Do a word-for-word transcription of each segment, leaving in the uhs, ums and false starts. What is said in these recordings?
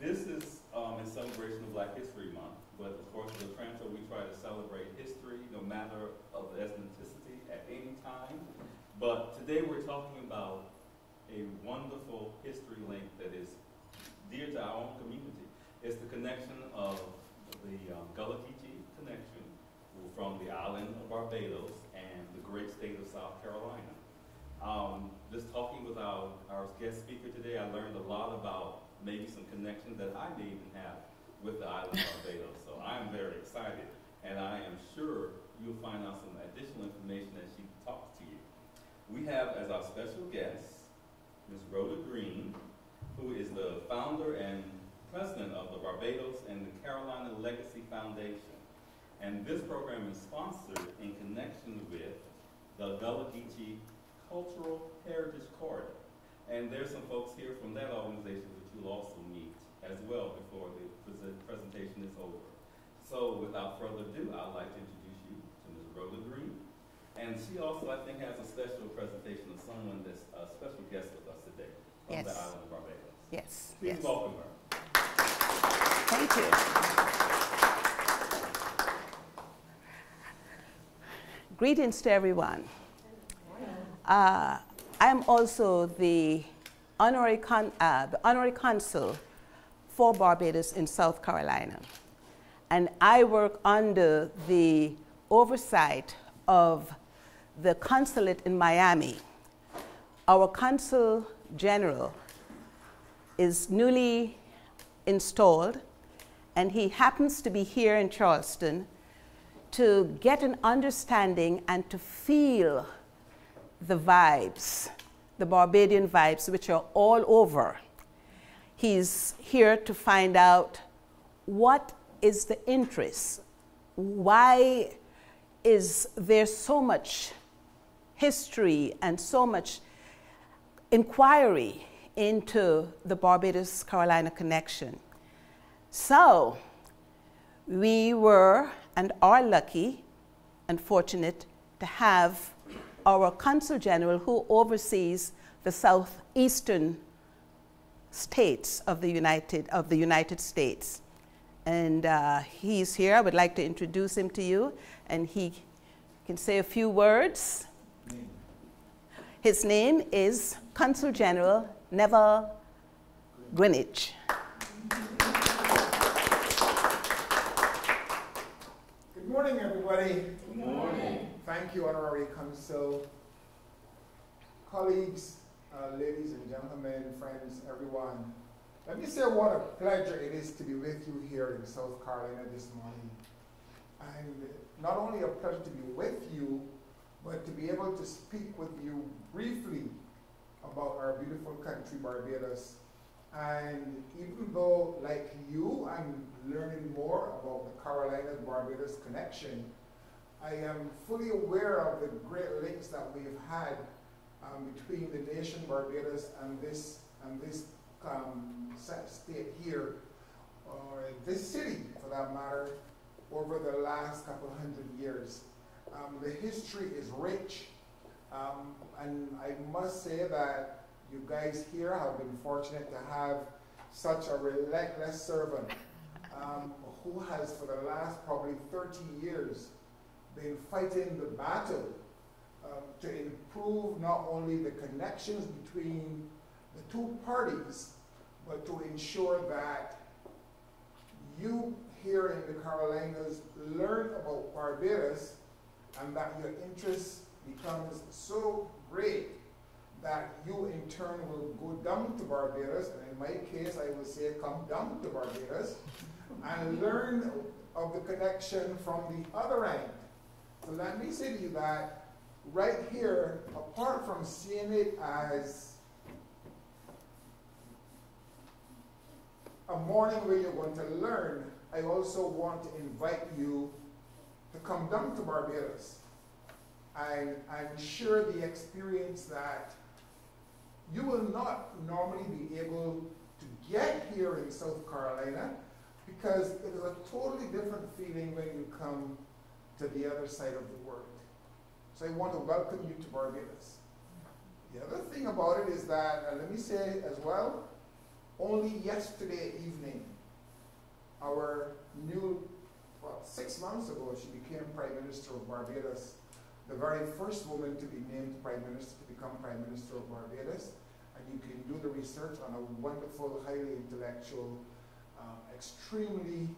This is um, in celebration of Black History Month, but of course with Otranto we try to celebrate history no matter of ethnicity at any time. But today we're talking about a wonderful history link that is dear to our own community. It's the connection of the um, Gullah Geechee connection from the island of Barbados and the great state of South Carolina. Um, just talking with our, our guest speaker today, I learned a lot about maybe some connections that I may even have with the island of Barbados. So I'm very excited, and I am sure you'll find out some additional information as she talks to you. We have as our special guest, Miz Rhoda Green, who is the founder and president of the Barbados and the Carolina Legacy Foundation. And this program is sponsored in connection with the Gullah Geechee Cultural Heritage Corridor. And there's some folks here from that organization that you'll also meet as well before the presentation is over. So without further ado, I'd like to introduce you to Miz Rhoda Green. And she also, I think, has a special presentation of someone that's a special guest with us today from yes. the island of Barbados. Yes. Please yes. welcome her. Thank you. Greetings to everyone. Uh, I am also the honorary, con uh, the honorary consul for Barbados in South Carolina. And I work under the oversight of the consulate in Miami. Our consul general is newly installed, and he happens to be here in Charleston to get an understanding and to feel the vibes, the Barbadian vibes, which are all over. He's here to find out what is the interest, why is there so much history and so much inquiry into the Barbados-Carolina connection. So we were and are lucky and fortunate to have our consul general who oversees the southeastern states of the United, of the United States. And uh, he's here. I would like to introduce him to you, and he can say a few words. His name is Consul General Neville Greenwich. Good morning, everybody. Good morning. Thank you, Honorary Consul, colleagues, uh, ladies and gentlemen, friends, everyone. Let me say what a pleasure it is to be with you here in South Carolina this morning. And not only a pleasure to be with you, but to be able to speak with you briefly about our beautiful country, Barbados. And even though, like you, I'm learning more about the Carolinas-Barbados connection, I am fully aware of the great links that we've had um, between the nation Barbados and this, and this Um, state here, or this city for that matter, over the last couple hundred years. Um, the history is rich, um, and I must say that you guys here have been fortunate to have such a relentless servant um, who has for the last probably thirty years been fighting the battle uh, to improve not only the connections between the two parties, but to ensure that you here in the Carolinas learn about Barbados and that your interest becomes so great that you in turn will go down to Barbados, and in my case I would say come down to Barbados and learn of the connection from the other end. So let me say to you that right here, apart from seeing it as a morning where you're going to learn, I also want to invite you to come down to Barbados and, and share the experience that you will not normally be able to get here in South Carolina, because it is a totally different feeling when you come to the other side of the world. So I want to welcome you to Barbados. The other thing about it is that, and let me say as well, Only yesterday evening, our new, well, six months ago, she became Prime Minister of Barbados, the very first woman to be named Prime Minister to become Prime Minister of Barbados. And you can do the research on a wonderful, highly intellectual, uh, extremely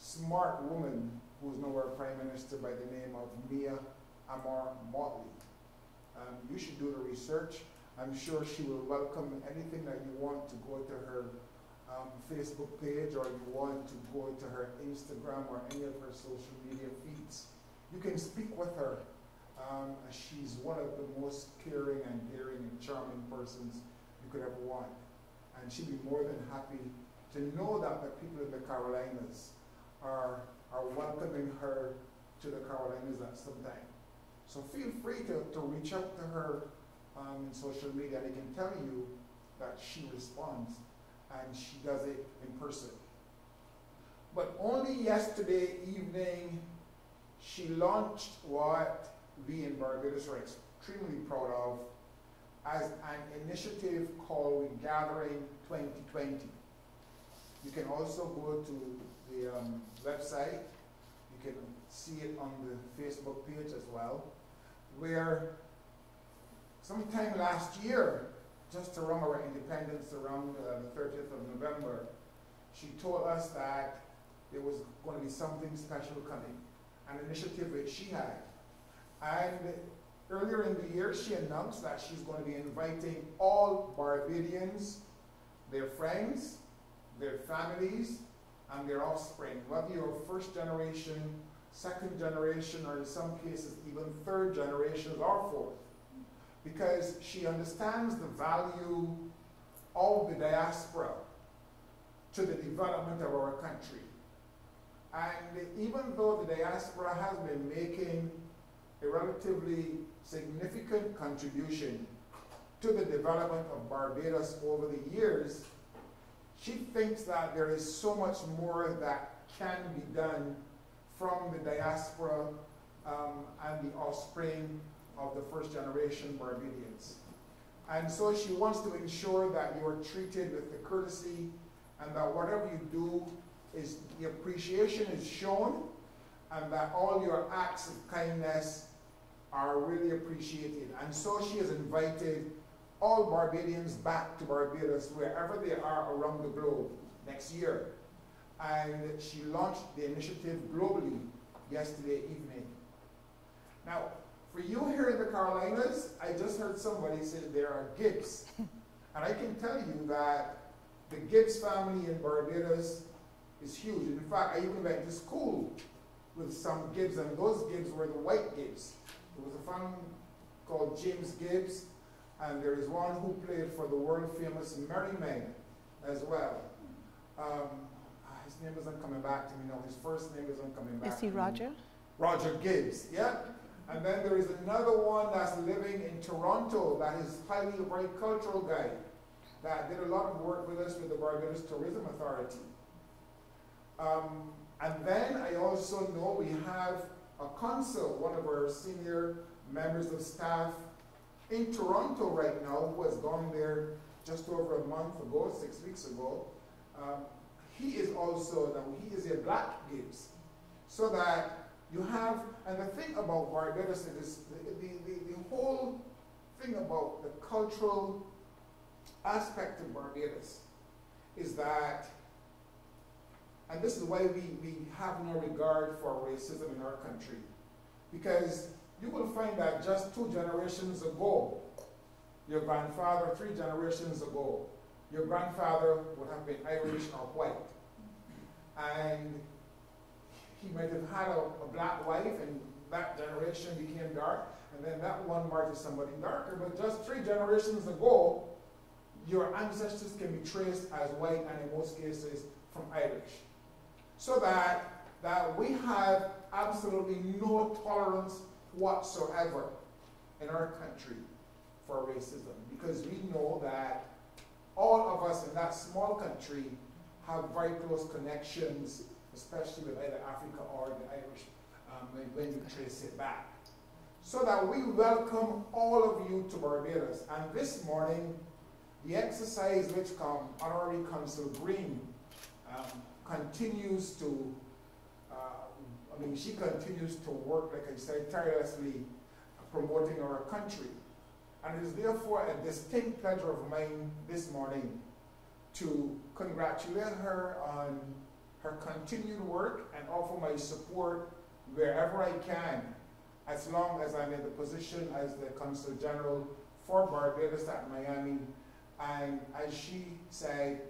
smart woman who is now our Prime Minister by the name of Mia Amor Mottley. Um, you should do the research. I'm sure she will welcome anything that you want to go to her um, Facebook page, or you want to go to her Instagram or any of her social media feeds. You can speak with her. Um, she's one of the most caring and daring and charming persons you could ever want. And she'd be more than happy to know that the people in the Carolinas are, are welcoming her to the Carolinas at some time. So feel free to, to reach out to her um, in social media, and I can tell you that she responds, and she does it in person. But only yesterday evening, she launched what we in Barbados are extremely proud of as an initiative called We Gathering twenty twenty. You can also go to the um, website. You can see it on the Facebook page as well, where sometime last year, just around our independence, around uh, the thirtieth of November, she told us that there was going to be something special coming, an initiative that she had. And earlier in the year, she announced that she's going to be inviting all Barbadians, their friends, their families, and their offspring, whether you're first generation, second generation, or in some cases even third generation or fourth, because she understands the value of the diaspora to the development of our country. And even though the diaspora has been making a relatively significant contribution to the development of Barbados over the years, she thinks that there is so much more that can be done from the diaspora um, and the offspring of the first generation Barbadians. And so she wants to ensure that you are treated with the courtesy, and that whatever you do, is the appreciation is shown, and that all your acts of kindness are really appreciated. And so she has invited all Barbadians back to Barbados, wherever they are around the globe, next year. And she launched the initiative globally yesterday evening. Now, for you here in the Carolinas, I just heard somebody say there are Gibbs. And I can tell you that the Gibbs family in Barbados is huge. In fact, I even went to school with some Gibbs, and those Gibbs were the white Gibbs. There was a family called James Gibbs, and there is one who played for the world-famous Merryman as well. Um, his name isn't coming back to me now. His first name isn't coming back. Is he Roger? Roger Gibbs, yeah. And then there is another one that's living in Toronto that is highly a very cultural guy that did a lot of work with us with the Barbados Tourism Authority. Um, and then I also know we have a consul, one of our senior members of staff, in Toronto right now, who has gone there just over a month ago, six weeks ago. Um, he is also, now he is a black Gibbs. So that you have, and the thing about Barbados is the, the, the, the whole thing about the cultural aspect of Barbados is that, and this is why we, we have no regard for racism in our country, because you will find that just two generations ago, your grandfather, three generations ago, your grandfather would have been Irish or white. And he might have had a, a black wife, and that generation became dark, and then that one marked as somebody darker. But just three generations ago, your ancestors can be traced as white, and in most cases, from Irish. So that, that we have absolutely no tolerance whatsoever in our country for racism, because we know that all of us in that small country have very close connections, especially with either Africa or the Irish, um, when you trace it back. So that we welcome all of you to Barbados. And this morning, The exercise which um, Honorary Council Green um, continues to, uh, I mean, she continues to work, like I said, tirelessly promoting our country. And it is therefore a distinct pleasure of mine this morning to congratulate her on her continued work and offer my support wherever I can, as long as I'm in the position as the Consul General for Barbados at Miami. And as she said,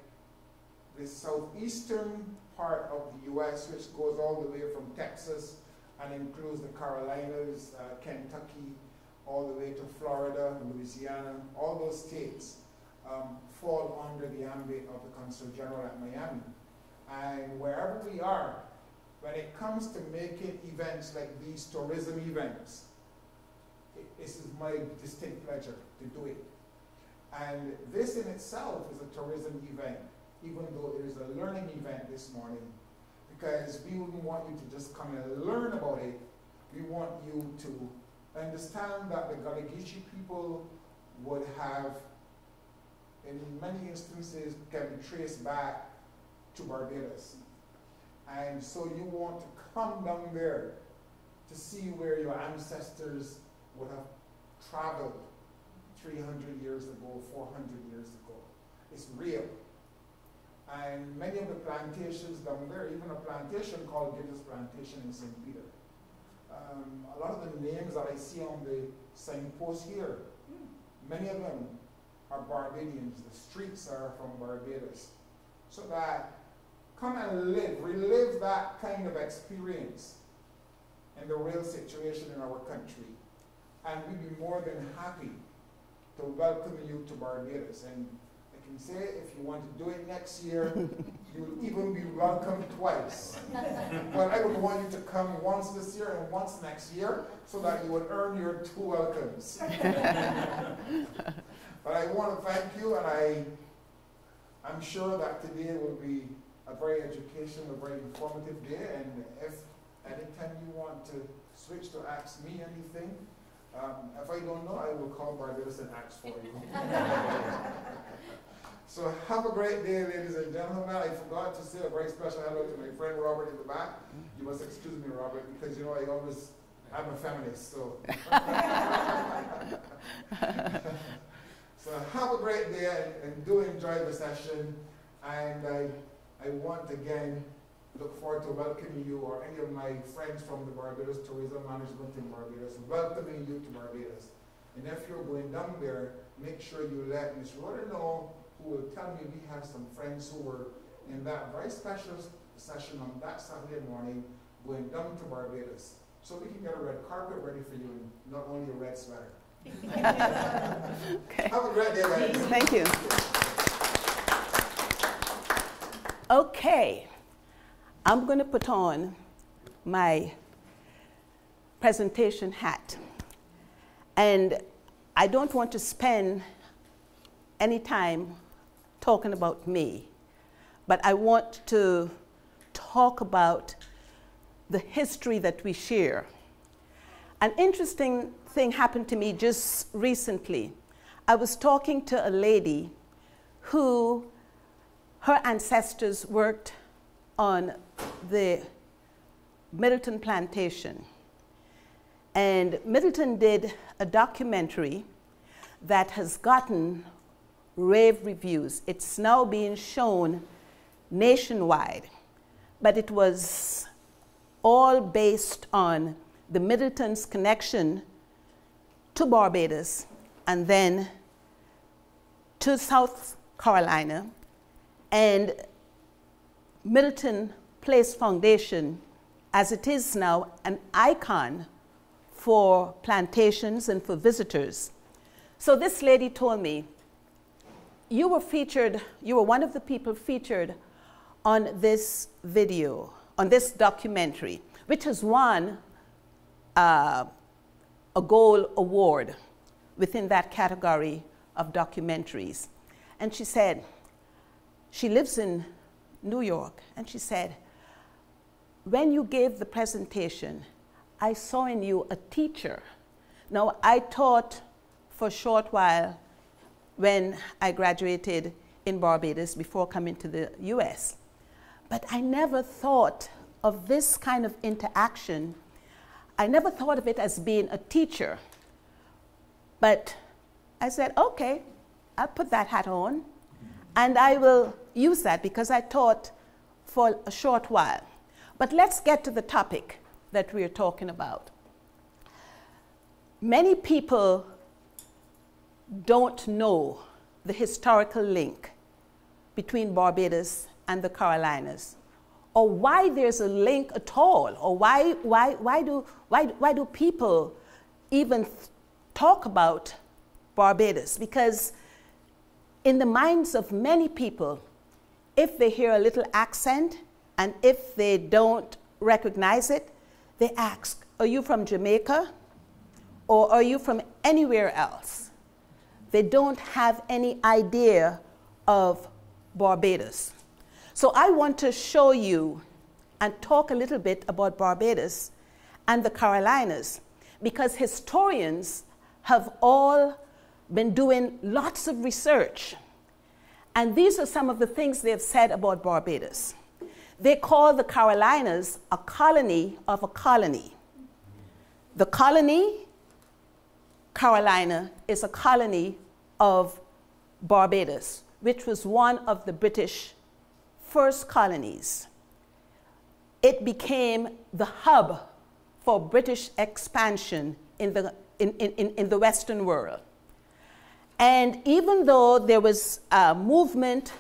the southeastern part of the U S, which goes all the way from Texas and includes the Carolinas, uh, Kentucky, all the way to Florida, Louisiana, all those states um, fall under the ambit of the Consul General at Miami. And wherever we are, when it comes to making events like these tourism events, it, this is my distinct pleasure to do it. And this in itself is a tourism event, even though it is a learning event this morning, because we wouldn't want you to just come and learn about it. We want you to understand that the Gullah Geechee people would have, in many instances, can be traced back to Barbados. And so you want to come down there to see where your ancestors would have traveled three hundred years ago, four hundred years ago. It's real. And many of the plantations down there, even a plantation called Gibbs Plantation in Saint Peter. Um, a lot of the names that I see on the signpost here, many of them are Barbadians. The streets are from Barbados. So that come and live, relive that kind of experience in the real situation in our country. And we'd be more than happy to welcome you to Barbados. And I can say, if you want to do it next year, you'll even be welcome twice. But I would want you to come once this year and once next year so that you would earn your two welcomes. But I want to thank you, and I, I'm sure that today will be a very educational, a very informative day, and if anytime you want to switch to ask me anything, um, if I don't know, I will call Barbados and ask for you. So have a great day, ladies and gentlemen. I forgot to say a very special hello to my friend Robert in the back. You must excuse me, Robert, because you know I always, I'm a feminist, so. So have a great day, and, and do enjoy the session, and I, I want again look forward to welcoming you or any of my friends from the Barbados Tourism Management in Barbados, welcoming you to Barbados. And if you're going down there, make sure you let Miz Rhoda know, who will tell me we have some friends who were in that very special session on that Saturday morning going down to Barbados. So we can get a red carpet ready for you, and not only a red sweater. Okay. Have a great day, ladies. Thank you. Okay, I'm going to put on my presentation hat, and I don't want to spend any time talking about me, but I want to talk about the history that we share. An interesting thing happened to me just recently. I was talking to a lady who her ancestors worked on the Middleton Plantation. And Middleton did a documentary that has gotten rave reviews. It's now being shown nationwide. But it was all based on the Middleton's connection to Barbados and then to South Carolina, and Middleton Place Foundation, as it is now, an icon for plantations and for visitors. So this lady told me, you were featured, you were one of the people featured on this video, on this documentary, which has won uh, a gold award within that category of documentaries. And she said, she lives in New York, and she said, when you gave the presentation, I saw in you a teacher. Now, I taught for a short while when I graduated in Barbados before coming to the U S. But I never thought of this kind of interaction. I never thought of it as being a teacher. But I said, okay, I'll put that hat on and I will use that, because I taught for a short while. But let's get to the topic that we're talking about. Many people don't know the historical link between Barbados and the Carolinas, or why there's a link at all, or why, why, why, do, why, why do people even talk about Barbados? Because in the minds of many people, if they hear a little accent and if they don't recognize it, they ask, are you from Jamaica? Or are you from anywhere else? They don't have any idea of Barbados. So I want to show you and talk a little bit about Barbados and the Carolinas, because historians have all been doing lots of research. And these are some of the things they've said about Barbados. They call the Carolinas a colony of a colony. The colony, Carolina, is a colony of Barbados, which was one of the British first colonies. It became the hub for British expansion in the, in, in, in the Western world. And even though there was a movement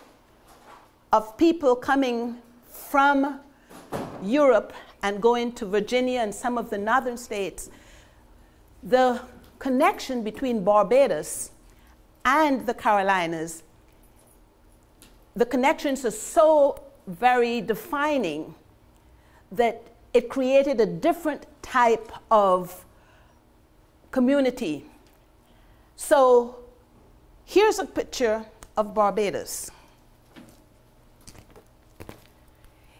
of people coming from Europe and going to Virginia and some of the northern states, the connection between Barbados and the Carolinas, the connections are so very defining that it created a different type of community. So here's a picture of Barbados.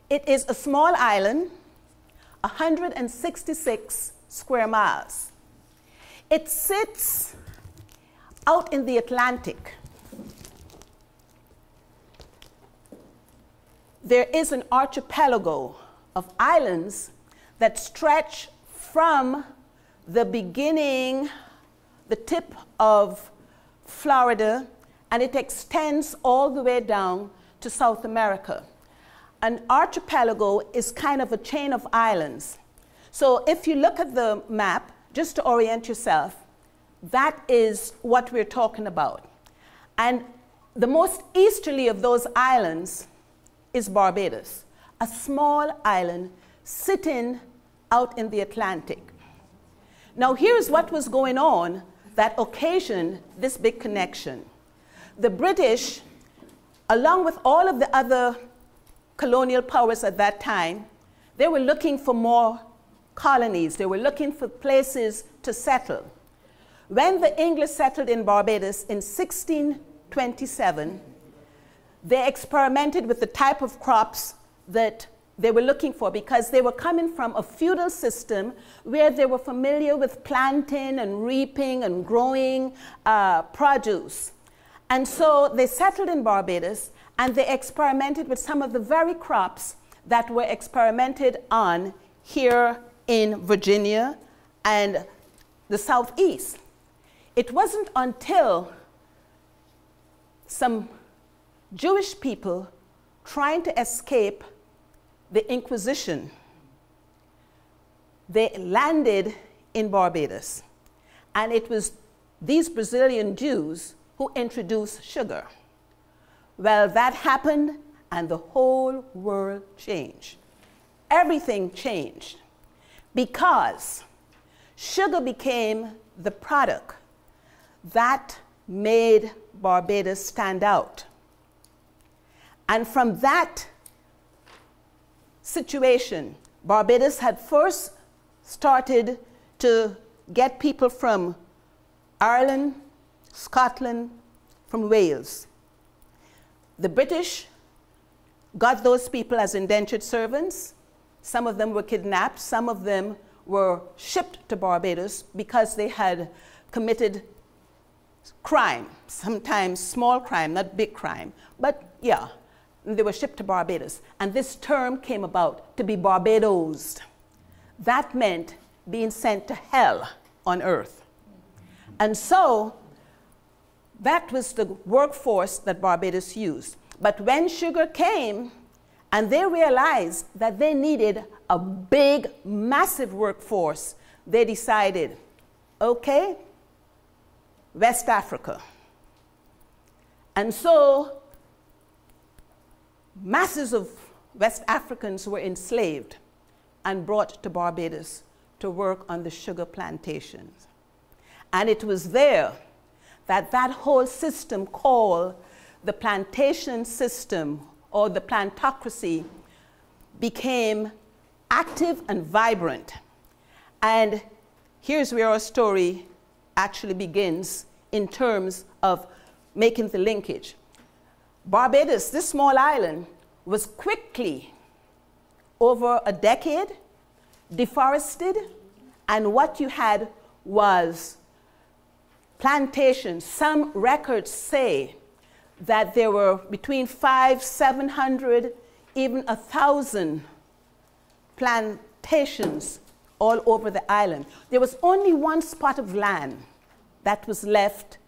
It is a small island, one hundred sixty-six square miles. It sits out in the Atlantic. There is an archipelago of islands that stretch from the beginning, the tip of Florida, and it extends all the way down to South America. An archipelago is kind of a chain of islands. So if you look at the map, just to orient yourself, that is what we're talking about. And the most easterly of those islands is Barbados, a small island sitting out in the Atlantic. Now here's what was going on that occasioned this big connection. The British, along with all of the other colonial powers at that time, they were looking for more colonies. They were looking for places to settle. When the English settled in Barbados in sixteen twenty-seven, they experimented with the type of crops that they were looking for, because they were coming from a feudal system where they were familiar with planting and reaping and growing uh, produce. And so they settled in Barbados and they experimented with some of the very crops that were experimented on here in Virginia and the Southeast. It wasn't until some Jewish people trying to escape the Inquisition, they landed in Barbados. And it was these Brazilian Jews who introduced sugar. Well, that happened and the whole world changed. Everything changed, because sugar became the product that made Barbados stand out. And from that situation, Barbados had first started to get people from Ireland, Scotland, from Wales. The British got those people as indentured servants. Some of them were kidnapped, some of them were shipped to Barbados because they had committed crime, sometimes small crime, not big crime, but yeah, they were shipped to Barbados. And this term came about, to be Barbadosed. That meant being sent to hell on earth. And so that was the workforce that Barbados used. But when sugar came, and they realized that they needed a big, massive workforce, they decided, okay, West Africa. And so masses of West Africans were enslaved and brought to Barbados to work on the sugar plantations. And it was there that that whole system called the plantation system, or the plantocracy, became active and vibrant. And here's where our story actually begins in terms of making the linkage. Barbados, this small island, was quickly, over a decade, deforested, and what you had was plantations. Some records say that there were between five, seven hundred, even a thousand plantations all over the island. There was only one spot of land that was left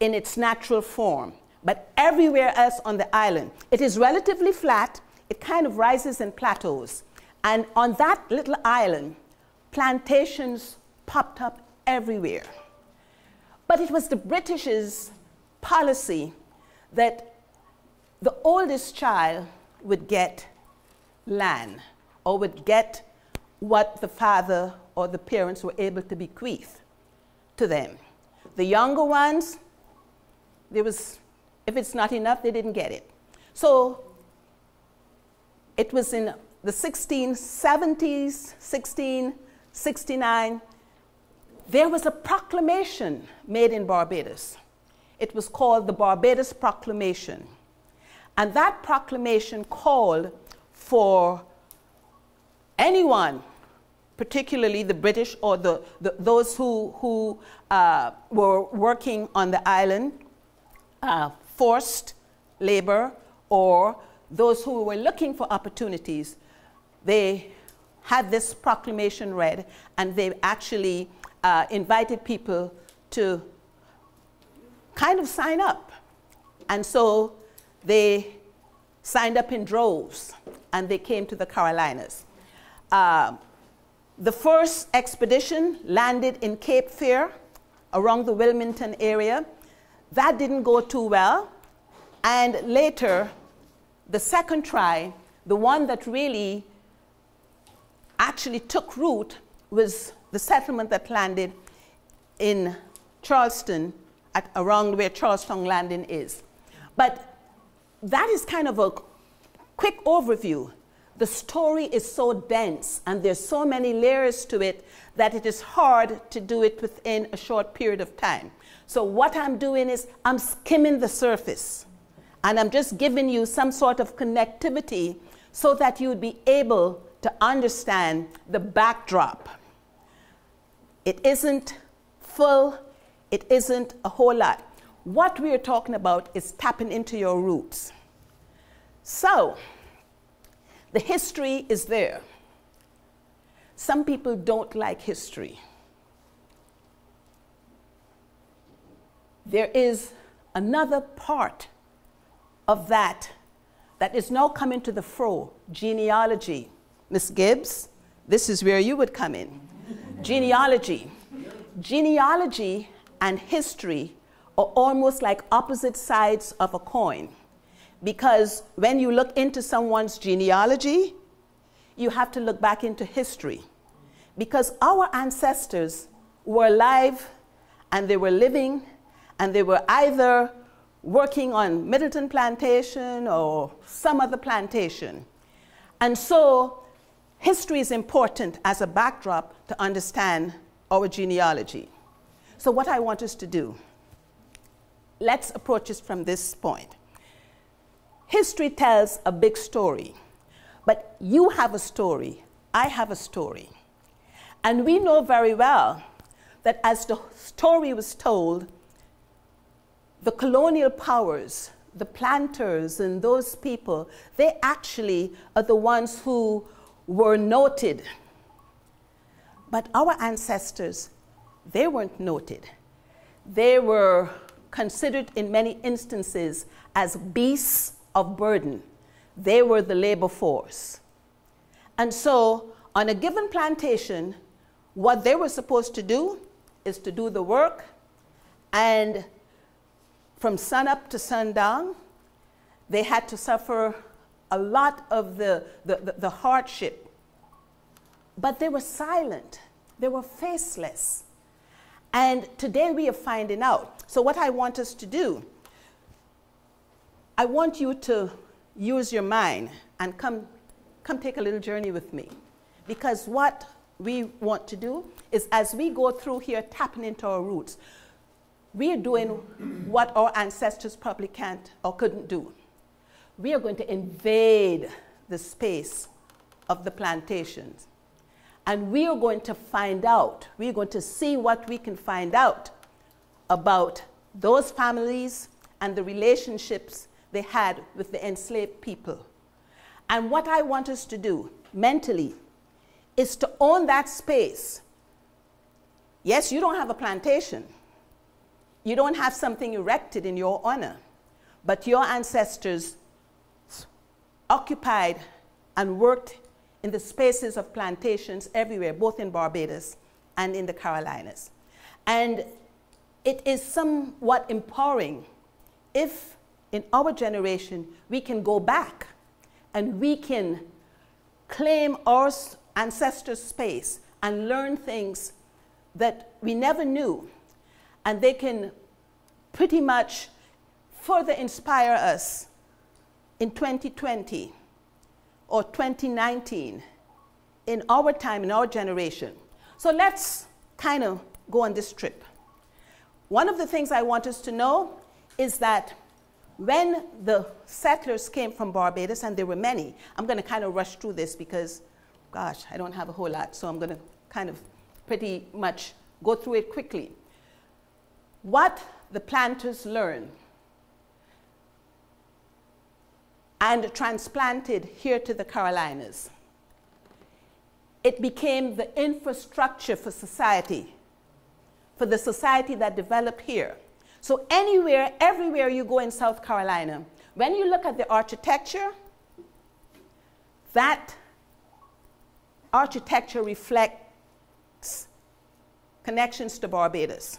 in its natural form, but everywhere else on the island, it is relatively flat, it kind of rises and plateaus. And on that little island, plantations popped up everywhere. But it was the British's policy that the oldest child would get land, or would get what the father or the parents were able to bequeath to them. The younger ones, there was, if it's not enough, they didn't get it. So it was in the sixteen seventies, sixteen sixty-nine, there was a proclamation made in Barbados. It was called the Barbados Proclamation. And that proclamation called for anyone, particularly the British or the, the, those who, who uh, were working on the island, uh, forced labor, or those who were looking for opportunities, they had this proclamation read, and they actually uh, invited people to kind of sign up. And so they signed up in droves, and they came to the Carolinas. Uh, the first expedition landed in Cape Fear, around the Wilmington area. That didn't go too well. And later, the second try, the one that really actually took root, was the settlement that landed in Charleston, at around where Charlestown Landing is. But that is kind of a quick overview. The story is so dense, and there's so many layers to it, that it is hard to do it within a short period of time. So what I'm doing is I'm skimming the surface, and I'm just giving you some sort of connectivity so that you would be able to understand the backdrop. It isn't full. It isn't a whole lot. What we are talking about is tapping into your roots. So the history is there. Some people don't like history. There is another part of that that is now coming to the fore, genealogy. Miss Gibbs, this is where you would come in. Genealogy. Genealogy and history are almost like opposite sides of a coin, because when you look into someone's genealogy, you have to look back into history, because our ancestors were alive and they were living, and they were either working on Middleton Plantation or some other plantation. And so history is important as a backdrop to understand our genealogy. So what I want us to do, let's approach it from this point. History tells a big story, but you have a story, I have a story. And we know very well that as the story was told, the colonial powers, the planters and those people, they actually are the ones who were noted. But our ancestors, they weren't noted. They were considered in many instances as beasts of burden. They were the labor force. And so on a given plantation, what they were supposed to do is to do the work, and from sunup to sundown, they had to suffer a lot of the, the, the, the hardship. But they were silent. They were faceless. And today we are finding out. So what I want us to do, I want you to use your mind and come, come take a little journey with me. Because what we want to do is, as we go through here tapping into our roots, we are doing what our ancestors probably can't or couldn't do. We are going to invade the space of the plantations. And we are going to find out, we are going to see what we can find out about those families and the relationships they had with the enslaved people. And what I want us to do mentally is to own that space. Yes, you don't have a plantation. You don't have something erected in your honor, but your ancestors occupied and worked in the spaces of plantations everywhere, both in Barbados and in the Carolinas. And it is somewhat empowering if in our generation we can go back and we can claim our ancestors' space and learn things that we never knew, and they can pretty much further inspire us in twenty twenty or twenty nineteen, in our time, in our generation. So let's kind of go on this trip. One of the things I want us to know is that when the settlers came from Barbados, and there were many, I'm going to kind of rush through this because, gosh, I don't have a whole lot, so I'm going to kind of pretty much go through it quickly. What the planters learned and transplanted here to the Carolinas, it became the infrastructure for society, for the society that developed here. So anywhere, everywhere you go in South Carolina, when you look at the architecture, that architecture reflects connections to Barbados.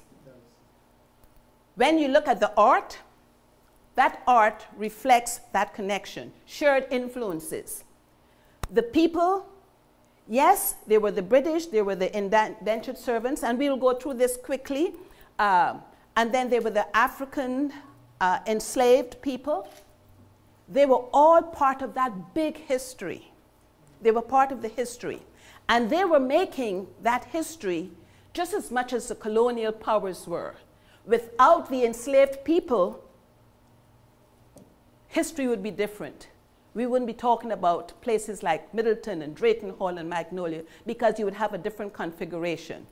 When you look at the art, that art reflects that connection, shared influences. The people, yes, they were the British, they were the indentured servants, and we'll go through this quickly. Uh, and then they were the African uh, enslaved people. They were all part of that big history. They were part of the history. And they were making that history just as much as the colonial powers were. Without the enslaved people, history would be different. We wouldn't be talking about places like Middleton and Drayton Hall and Magnolia, because you would have a different configuration.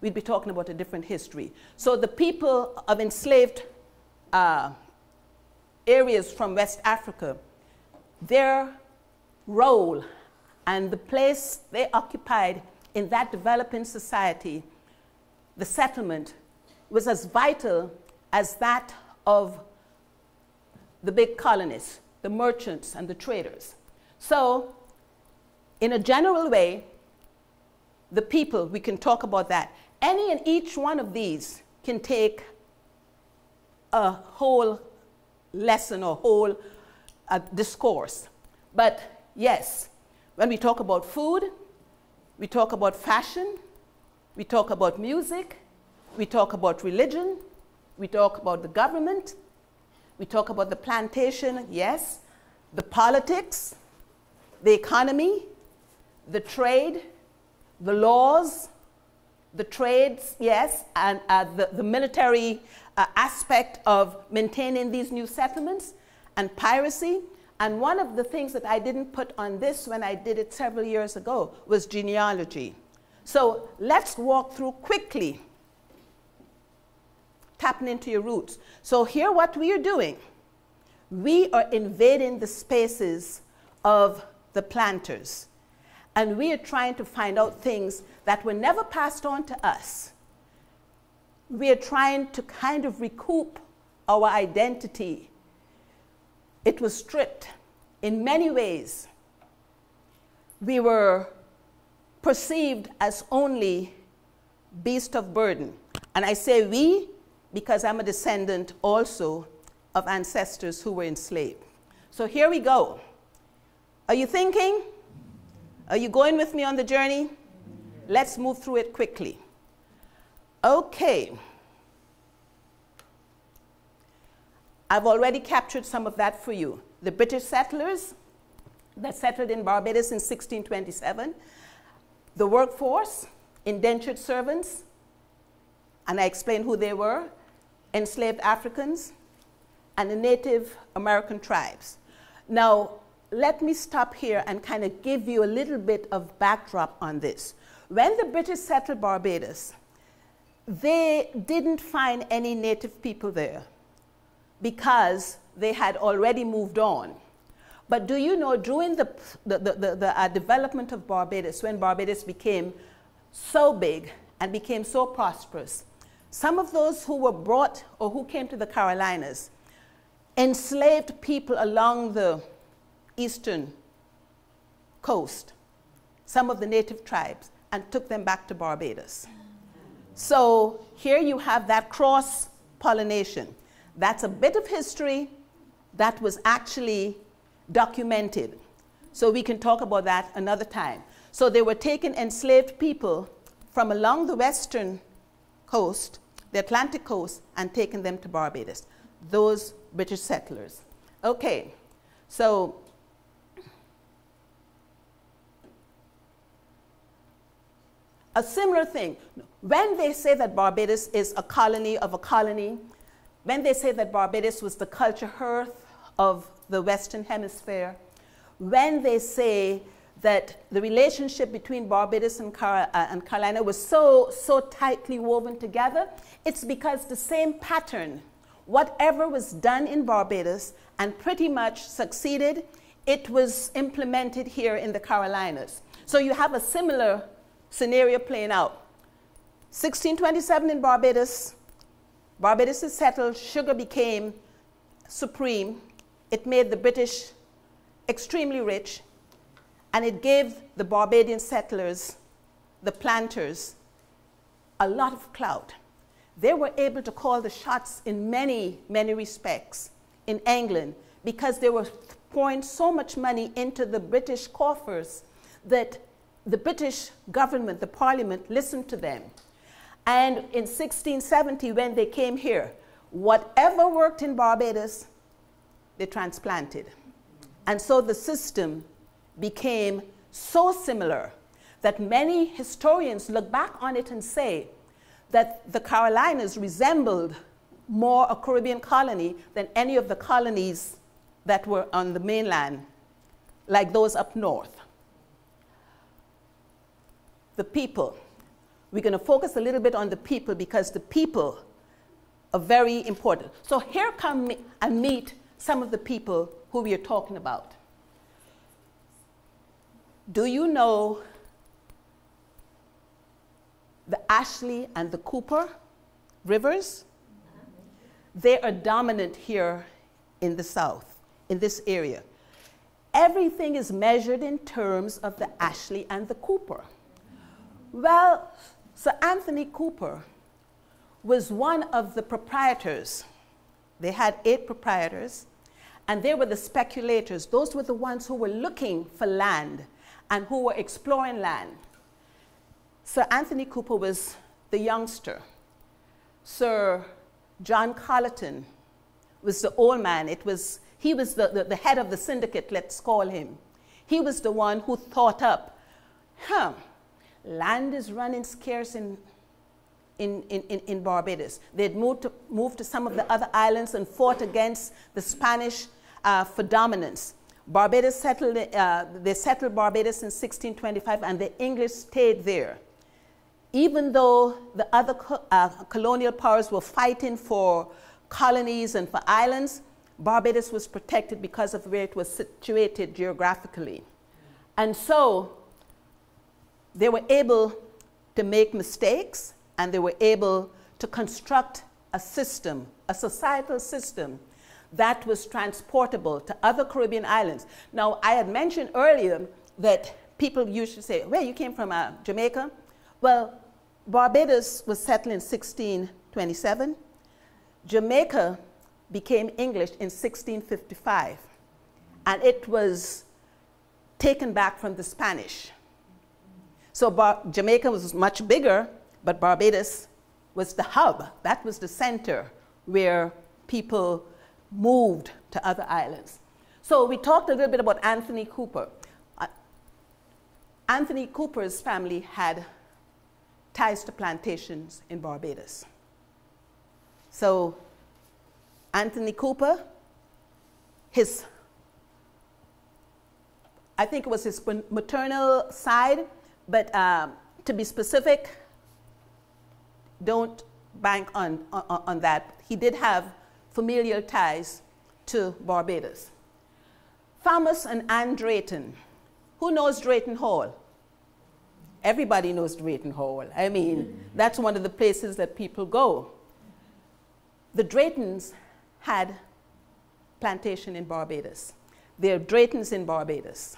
We'd be talking about a different history. So the people of enslaved uh, areas from West Africa, their role and the place they occupied in that developing society, the settlement, was as vital as that of the big colonists, the merchants and the traders. So in a general way, the people, we can talk about that. Any and each one of these can take a whole lesson or whole uh, discourse. But yes, when we talk about food, we talk about fashion, we talk about music, we talk about religion, we talk about the government, we talk about the plantation, yes, the politics, the economy, the trade, the laws, the trades, yes, and uh, the, the military uh, aspect of maintaining these new settlements, and piracy. And one of the things that I didn't put on this when I did it several years ago was genealogy. So let's walk through quickly tapping into your roots. So here what we are doing, we are invading the spaces of the planters, and we are trying to find out things that were never passed on to us. We are trying to kind of recoup our identity. It was stripped in many ways. We were perceived as only beast of burden. And I say we because I'm a descendant also of ancestors who were enslaved. So here we go. Are you thinking? Are you going with me on the journey? Let's move through it quickly. Okay. I've already captured some of that for you. The British settlers that settled in Barbados in sixteen twenty-seven, the workforce, indentured servants, and I explained who they were, enslaved Africans, and the Native American tribes. Now, let me stop here and kind of give you a little bit of backdrop on this. When the British settled Barbados, they didn't find any Native people there because they had already moved on. But do you know, during the, the, the, the, the uh, development of Barbados, when Barbados became so big and became so prosperous, some of those who were brought or who came to the Carolinas enslaved people along the eastern coast, some of the native tribes, and took them back to Barbados. So here you have that cross-pollination. That's a bit of history that was actually documented. So we can talk about that another time. So they were taking enslaved people from along the western coast, the Atlantic coast, and taking them to Barbados, those British settlers. Okay, so a similar thing. When they say that Barbados is a colony of a colony, when they say that Barbados was the culture hearth of the Western Hemisphere, when they say that the relationship between Barbados and, Car uh, and Carolina was so, so tightly woven together, it's because the same pattern, whatever was done in Barbados and pretty much succeeded, it was implemented here in the Carolinas. So you have a similar scenario playing out. sixteen twenty-seven in Barbados, Barbados is settled, sugar became supreme. It made the British extremely rich, and it gave the Barbadian settlers, the planters, a lot of clout. They were able to call the shots in many, many respects in England because they were pouring so much money into the British coffers that the British government, the parliament, listened to them. And in sixteen seventy, when they came here, whatever worked in Barbados, they transplanted. And so the system became so similar that many historians look back on it and say that the Carolinas resembled more a Caribbean colony than any of the colonies that were on the mainland, like those up north. The people. We're going to focus a little bit on the people because the people are very important. So here come and meet some of the people who we are talking about. Do you know the Ashley and the Cooper rivers? They are dominant here in the South, in this area. Everything is measured in terms of the Ashley and the Cooper. Well, Sir Anthony Cooper was one of the proprietors. They had eight proprietors, and they were the speculators. Those were the ones who were looking for land and who were exploring land. Sir Anthony Cooper was the youngster. Sir John Colleton was the old man. It was, he was the, the, the head of the syndicate, let's call him. He was the one who thought up, huh, land is running scarce in In, in, in Barbados. They'd moved to, moved to some of the other islands and fought against the Spanish uh, for dominance. Barbados settled, uh, they settled Barbados in sixteen twenty-five, and the English stayed there. even though the other co uh, colonial powers were fighting for colonies and for islands, Barbados was protected because of where it was situated geographically. And so they were able to make mistakes, and they were able to construct a system, a societal system, that was transportable to other Caribbean islands. Now, I had mentioned earlier that people used to say, well, you came from uh, Jamaica. Well, Barbados was settled in sixteen twenty-seven. Jamaica became English in sixteen fifty-five, and it was taken back from the Spanish. So Bar Jamaica was much bigger, but Barbados was the hub. That was the center where people moved to other islands. So we talked a little bit about Anthony Cooper. Uh, Anthony Cooper's family had ties to plantations in Barbados. So Anthony Cooper, his, I think it was his maternal side, but um, to be specific, don't bank on, on, on that. He did have familial ties to Barbados. Thomas and Anne Drayton. Who knows Drayton Hall? Everybody knows Drayton Hall. I mean, that's one of the places that people go. The Draytons had plantation in Barbados. There are Draytons in Barbados.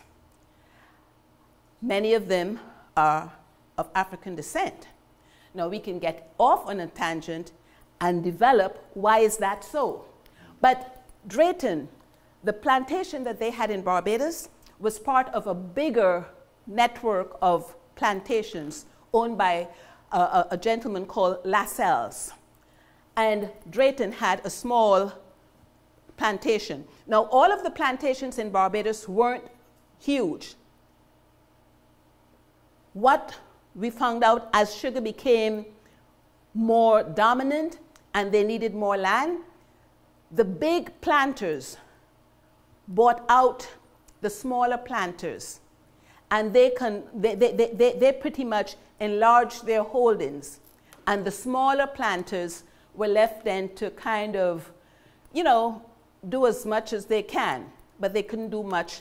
Many of them are of African descent. Now, we can get off on a tangent and develop why is that so. But Drayton, the plantation that they had in Barbados, was part of a bigger network of plantations owned by a, a, a gentleman called Lascelles. And Drayton had a small plantation. Now, all of the plantations in Barbados weren't huge. What we found out as sugar became more dominant and they needed more land, the big planters bought out the smaller planters, and they, can, they, they, they, they, they pretty much enlarged their holdings, and the smaller planters were left then to kind of, you know, do as much as they can, but they couldn't do much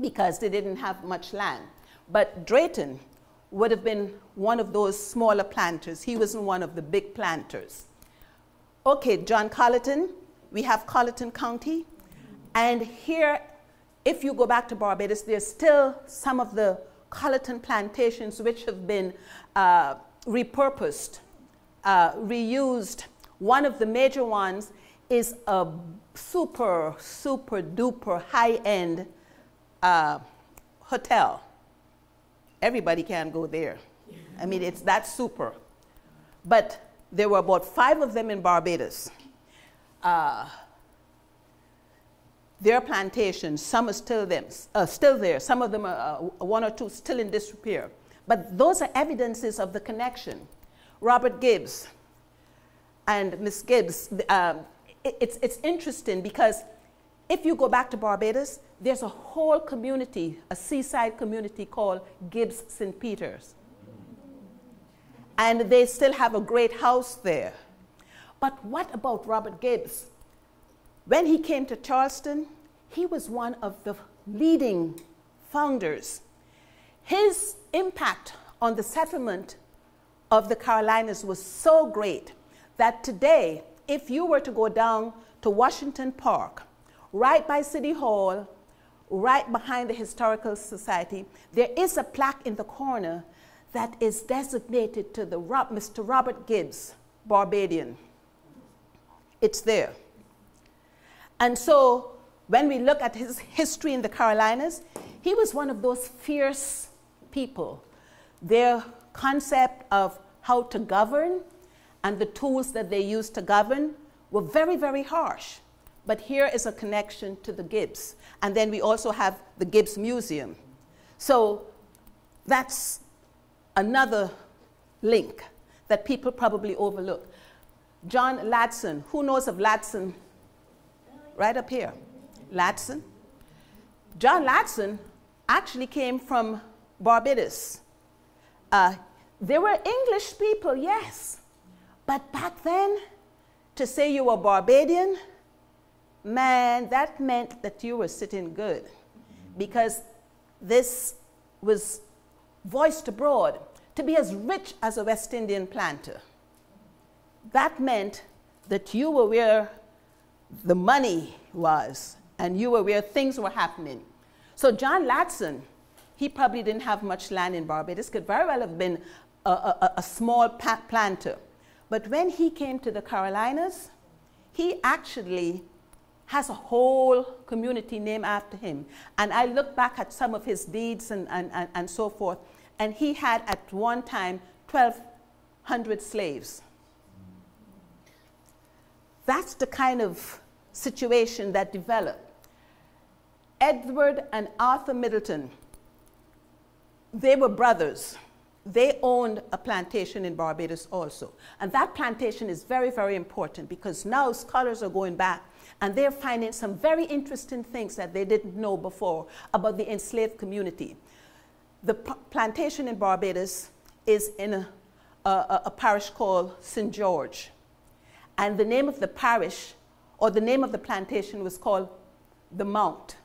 because they didn't have much land. But Drayton would have been one of those smaller planters. He wasn't one of the big planters. Okay, John Colleton, we have Colleton County. And here, if you go back to Barbados, there's still some of the Colleton plantations which have been uh, repurposed, uh, reused. One of the major ones is a super, super duper high-end uh, hotel. Everybody can go there. I mean, it's that super. But there were about five of them in Barbados. Uh, their plantations, some are still, them, uh, still there. Some of them are uh, one or two still in disrepair. But those are evidences of the connection. Robert Gibbs and Miss Gibbs, uh, it, it's, it's interesting because if you go back to Barbados, there's a whole community, a seaside community called Gibbs Saint Peter's. And they still have a great house there. But what about Robert Gibbs? When he came to Charleston, he was one of the leading founders. His impact on the settlement of the Carolinas was so great that today, if you were to go down to Washington Park, right by City Hall, right behind the Historical Society, there is a plaque in the corner that is designated to the Rob, Mister Robert Gibbs, Barbadian. It's there. And so when we look at his history in the Carolinas, he was one of those fierce people. Their concept of how to govern and the tools that they used to govern were very, very harsh. But here is a connection to the Gibbs. And then we also have the Gibbs Museum. So that's another link that people probably overlook. John Ladson, who knows of Ladson? Right up here, Ladson. John Ladson actually came from Barbados. Uh, There were English people, yes. But back then, to say you were Barbadian, man, that meant that you were sitting good, because this was voiced abroad. To be as rich as a West Indian planter, that meant that you were where the money was and you were where things were happening. So John Latson, he probably didn't have much land in Barbados, could very well have been a, a, a small planter. But when he came to the Carolinas, he actually has a whole community named after him. And I look back at some of his deeds and, and, and, and so forth, and he had at one time twelve hundred slaves. That's the kind of situation that developed. Edward and Arthur Middleton, they were brothers. They owned a plantation in Barbados also. And that plantation is very, very important, because now scholars are going back and they're finding some very interesting things that they didn't know before about the enslaved community. The plantation in Barbados is in a, a, a parish called Saint George. And the name of the parish, or the name of the plantation, was called the Mount.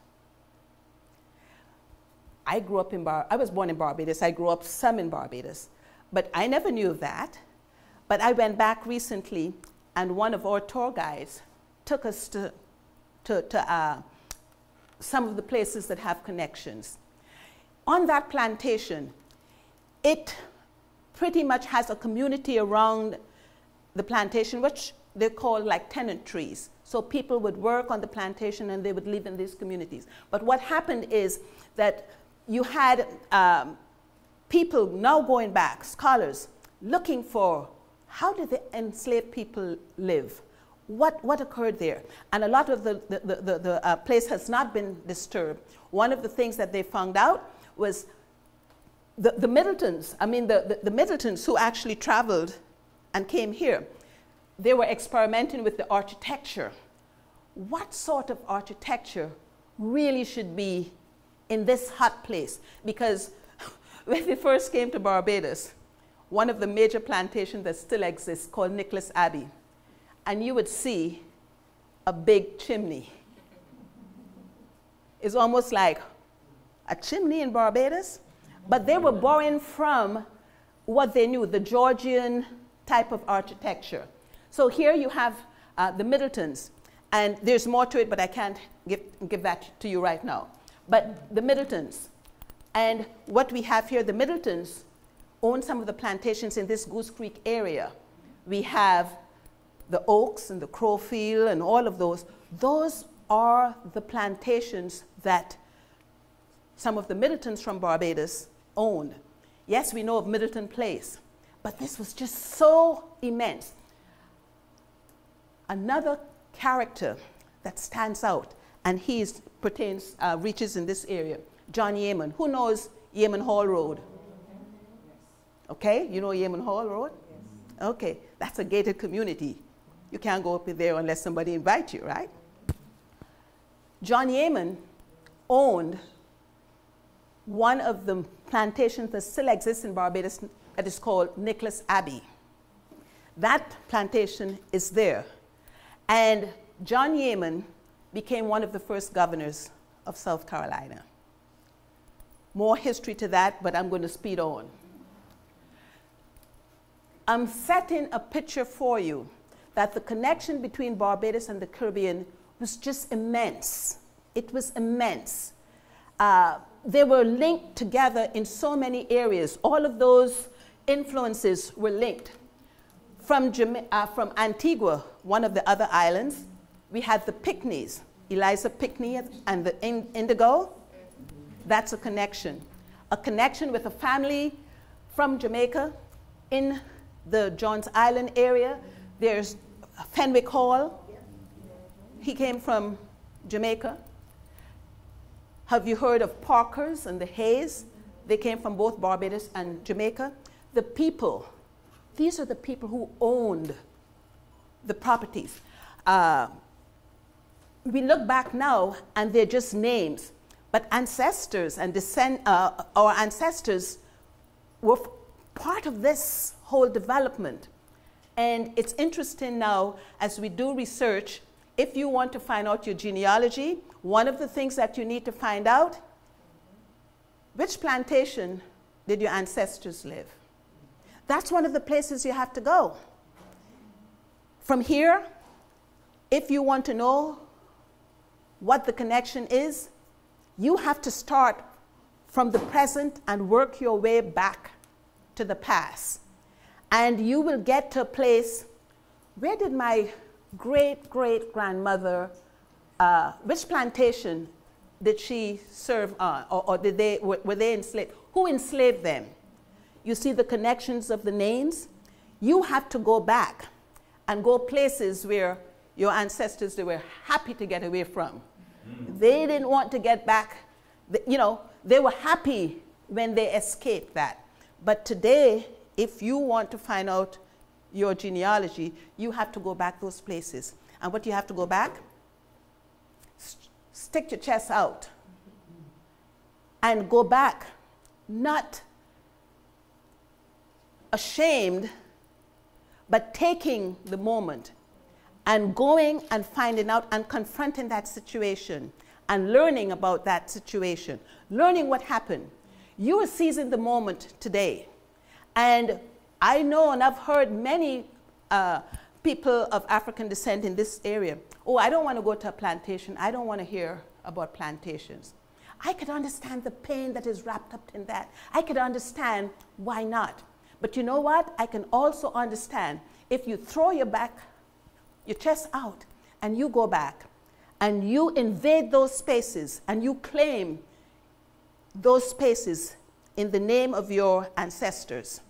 I grew up in Bar I was born in Barbados. I grew up some in Barbados. But I never knew of that. But I went back recently, and one of our tour guides took us to, to, to uh, some of the places that have connections. On that plantation, it pretty much has a community around the plantation, which they call like tenantries. So people would work on the plantation and they would live in these communities. But what happened is that you had um, people now going back, scholars, looking for how did the enslaved people live? What, what occurred there? And a lot of the, the, the, the, the uh, place has not been disturbed. One of the things that they found out was the, the Middletons, I mean the, the, the Middletons who actually traveled and came here, they were experimenting with the architecture. What sort of architecture really should be in this hot place? Because when we first came to Barbados, one of the major plantations that still exists called Nicholas Abbey, and you would see a big chimney. It's almost like a chimney in Barbados, but they were borrowing from what they knew, the Georgian type of architecture. So here you have uh, the Middletons, and there's more to it, but I can't give, give that to you right now. But the Middletons, and what we have here, the Middletons own some of the plantations in this Goose Creek area. We have the Oaks and the Crowfield and all of those. Those are the plantations that some of the Middletons from Barbados owned. Yes, we know of Middleton Place, but this was just so immense. Another character that stands out, and he is, pertains, uh, reaches in this area, John Yeaman. Who knows Yeamans Hall Road? Okay, you know Yeamans Hall Road? Yes. Okay, that's a gated community. You can't go up in there unless somebody invites you, right? John Yeaman owned one of the plantations that still exists in Barbados that is called Nicholas Abbey. That plantation is there. And John Yeaman became one of the first governors of South Carolina. More history to that, but I'm going to speed on. I'm setting a picture for you that the connection between Barbados and the Caribbean was just immense. It was immense. Uh, They were linked together in so many areas. All of those influences were linked. From, uh, from Antigua, one of the other islands, we had the Pinckneys, Eliza Pinckney and the Indigo. That's a connection. A connection with a family from Jamaica in the Johns Island area. There's Fenwick Hall. He came from Jamaica. Have you heard of Parkers and the Hayes? They came from both Barbados and Jamaica. The people, these are the people who owned the properties. Uh, we look back now and they're just names, but ancestors and descend, uh, our ancestors were part of this whole development. And it's interesting now, as we do research, if you want to find out your genealogy, one of the things that you need to find out, which plantation did your ancestors live? That's one of the places you have to go. From here, if you want to know what the connection is, you have to start from the present and work your way back to the past. And you will get to a place, where did my great-great-grandmother, uh, which plantation did she serve on? Or, or did they, were, were they enslaved? Who enslaved them? You see the connections of the names? You have to go back and go places where your ancestors, they were happy to get away from. Mm. They didn't want to get back. You know, they were happy when they escaped that. But today, if you want to find out your genealogy, you have to go back those places. And what do you have to go back? St- stick your chest out and go back, not ashamed, but taking the moment and going and finding out and confronting that situation and learning about that situation, learning what happened. You are seizing the moment today. And I know and I've heard many uh, people of African descent in this area, oh, I don't want to go to a plantation. I don't want to hear about plantations. I could understand the pain that is wrapped up in that. I could understand why not. But you know what? I can also understand if you throw your back, your chest out, and you go back, and you invade those spaces, and you claim those spaces in the name of your ancestors,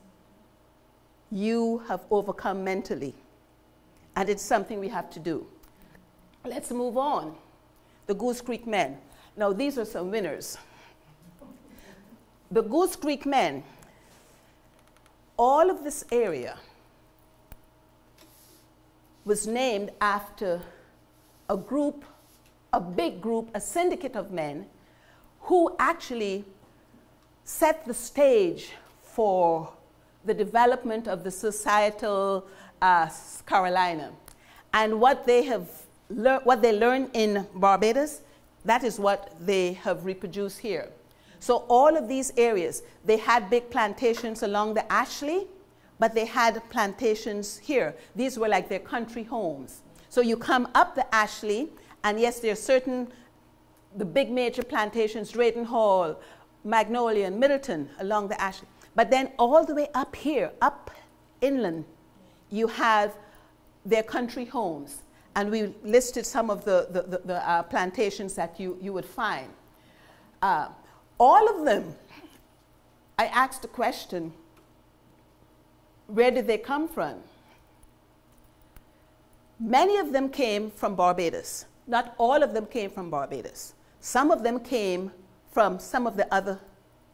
you have overcome mentally. And it's something we have to do. Let's move on. The Goose Creek Men. Now, these are some winners. The Goose Creek Men, all of this area was named after a group, a big group, a syndicate of men who actually set the stage for the development of the societal uh, Carolina. And what they have learned, what they learned in Barbados, that is what they have reproduced here. So all of these areas, they had big plantations along the Ashley, but they had plantations here. These were like their country homes. So you come up the Ashley, and yes, there are certain, the big major plantations, Drayton Hall, Magnolia, and Middleton along the Ashley. But then all the way up here, up inland, you have their country homes. And we listed some of the, the, the, the uh, plantations that you, you would find. Uh, all of them, I asked the question, where did they come from? Many of them came from Barbados. Not all of them came from Barbados. Some of them came from some of the other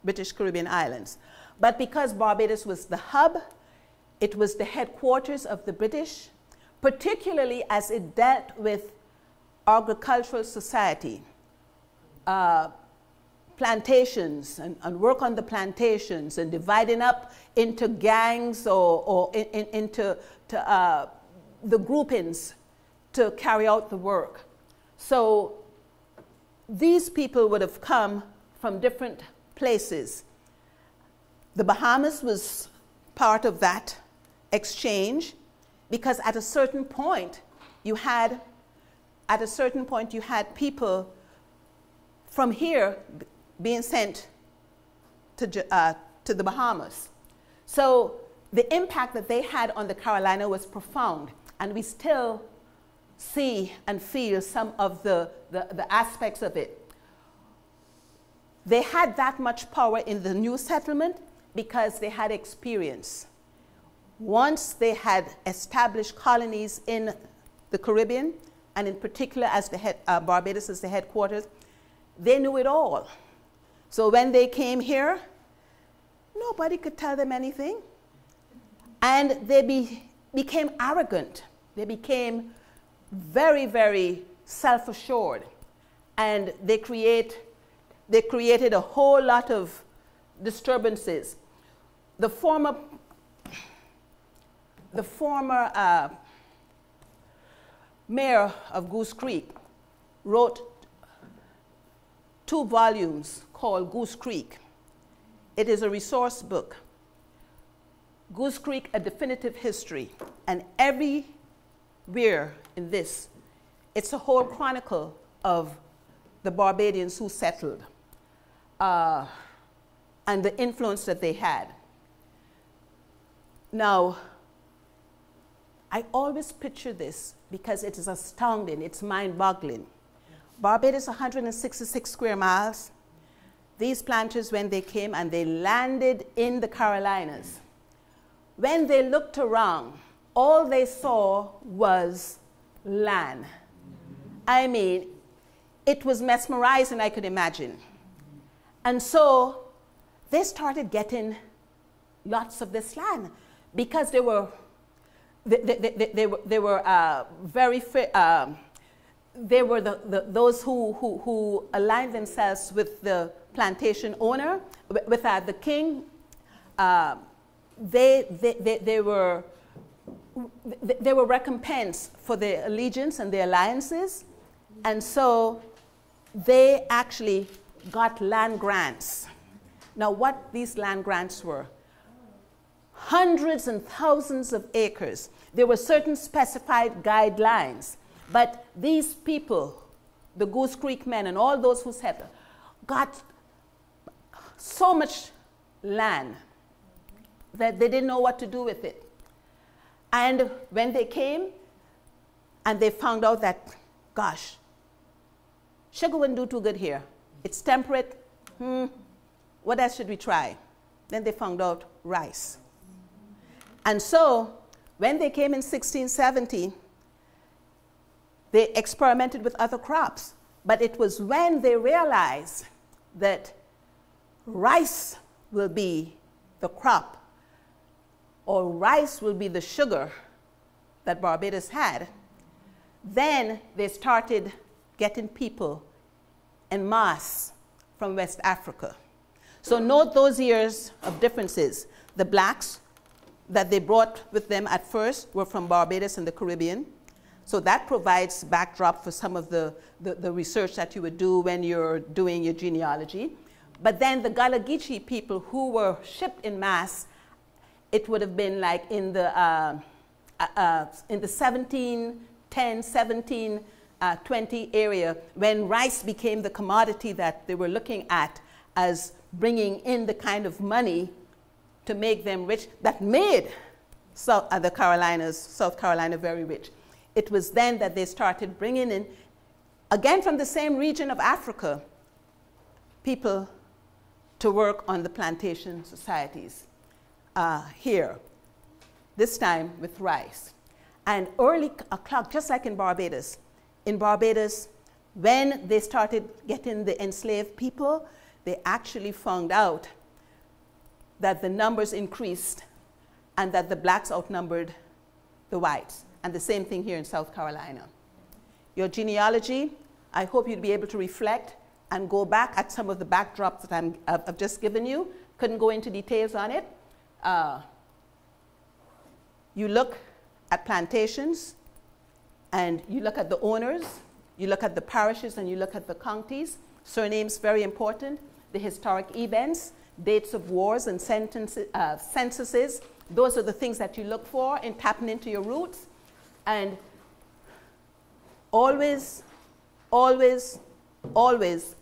British Caribbean islands. But because Barbados was the hub, it was the headquarters of the British, particularly as it dealt with agricultural society, uh, plantations, and, and work on the plantations, and dividing up into gangs or, or in, in, into to, uh, the groupings to carry out the work. So these people would have come from different places. The Bahamas was part of that exchange because at a certain point you had, at a certain point you had people from here being sent to, uh, to the Bahamas. So the impact that they had on the Carolina was profound, and we still see and feel some of the, the, the aspects of it. They had that much power in the new settlement because they had experience. Once they had established colonies in the Caribbean, and in particular as the head, uh, Barbados as the headquarters, they knew it all. So when they came here, nobody could tell them anything. And they be, became arrogant. They became very, very self-assured. And they, create, they created a whole lot of disturbances. the former, the former uh, mayor of Goose Creek wrote two volumes called Goose Creek. It is a resource book. Goose Creek, A Definitive History. And everywhere in this, it's a whole chronicle of the Barbadians who settled uh, and the influence that they had. Now, I always picture this because it is astounding, it's mind-boggling. Barbados, one hundred sixty-six square miles. These planters, when they came and they landed in the Carolinas, when they looked around, all they saw was land. I mean, it was mesmerizing, I could imagine. And so they started getting lots of this land because they were, they, they, they, they, they were, they were uh, very, um, they were the, the, those who, who, who aligned themselves with the plantation owner, with uh, the king. Uh, They, they, they, they, were, they were recompensed for their allegiance and their alliances. And so they actually got land grants. Now, what these land grants were, hundreds and thousands of acres. There were certain specified guidelines. But these people, the Goose Creek Men and all those who settled, got so much land that they didn't know what to do with it. And when they came and they found out that, gosh, sugar wouldn't do too good here. It's temperate. Hmm, what else should we try? Then they found out rice. And so when they came in sixteen seventy, they experimented with other crops. But it was when they realized that rice will be the crop, or rice will be the sugar that Barbados had, then they started getting people en masse from West Africa. So note those years of differences. The blacks that they brought with them at first were from Barbados and the Caribbean. So that provides backdrop for some of the, the, the research that you would do when you're doing your genealogy. But then the Gullah Geechee people who were shipped en masse, it would have been like in the, uh, uh, in the seventeen ten, seventeen twenty area when rice became the commodity that they were looking at as bringing in the kind of money to make them rich that made South, uh, the Carolinas, South Carolina very rich. It was then that they started bringing in, again from the same region of Africa, people to work on the plantation societies. Uh, here, this time with rice. And early o'clock, just like in Barbados, in Barbados, when they started getting the enslaved people, they actually found out that the numbers increased and that the blacks outnumbered the whites. And the same thing here in South Carolina. Your genealogy, I hope you'll be able to reflect and go back at some of the backdrops that I'm, I've just given you. Couldn't go into details on it. Uh, you look at plantations, and you look at the owners, you look at the parishes, and you look at the counties. Surnames, very important. The historic events, dates of wars and sentences, uh, censuses. Those are the things that you look for in tapping into your roots. And always, always, always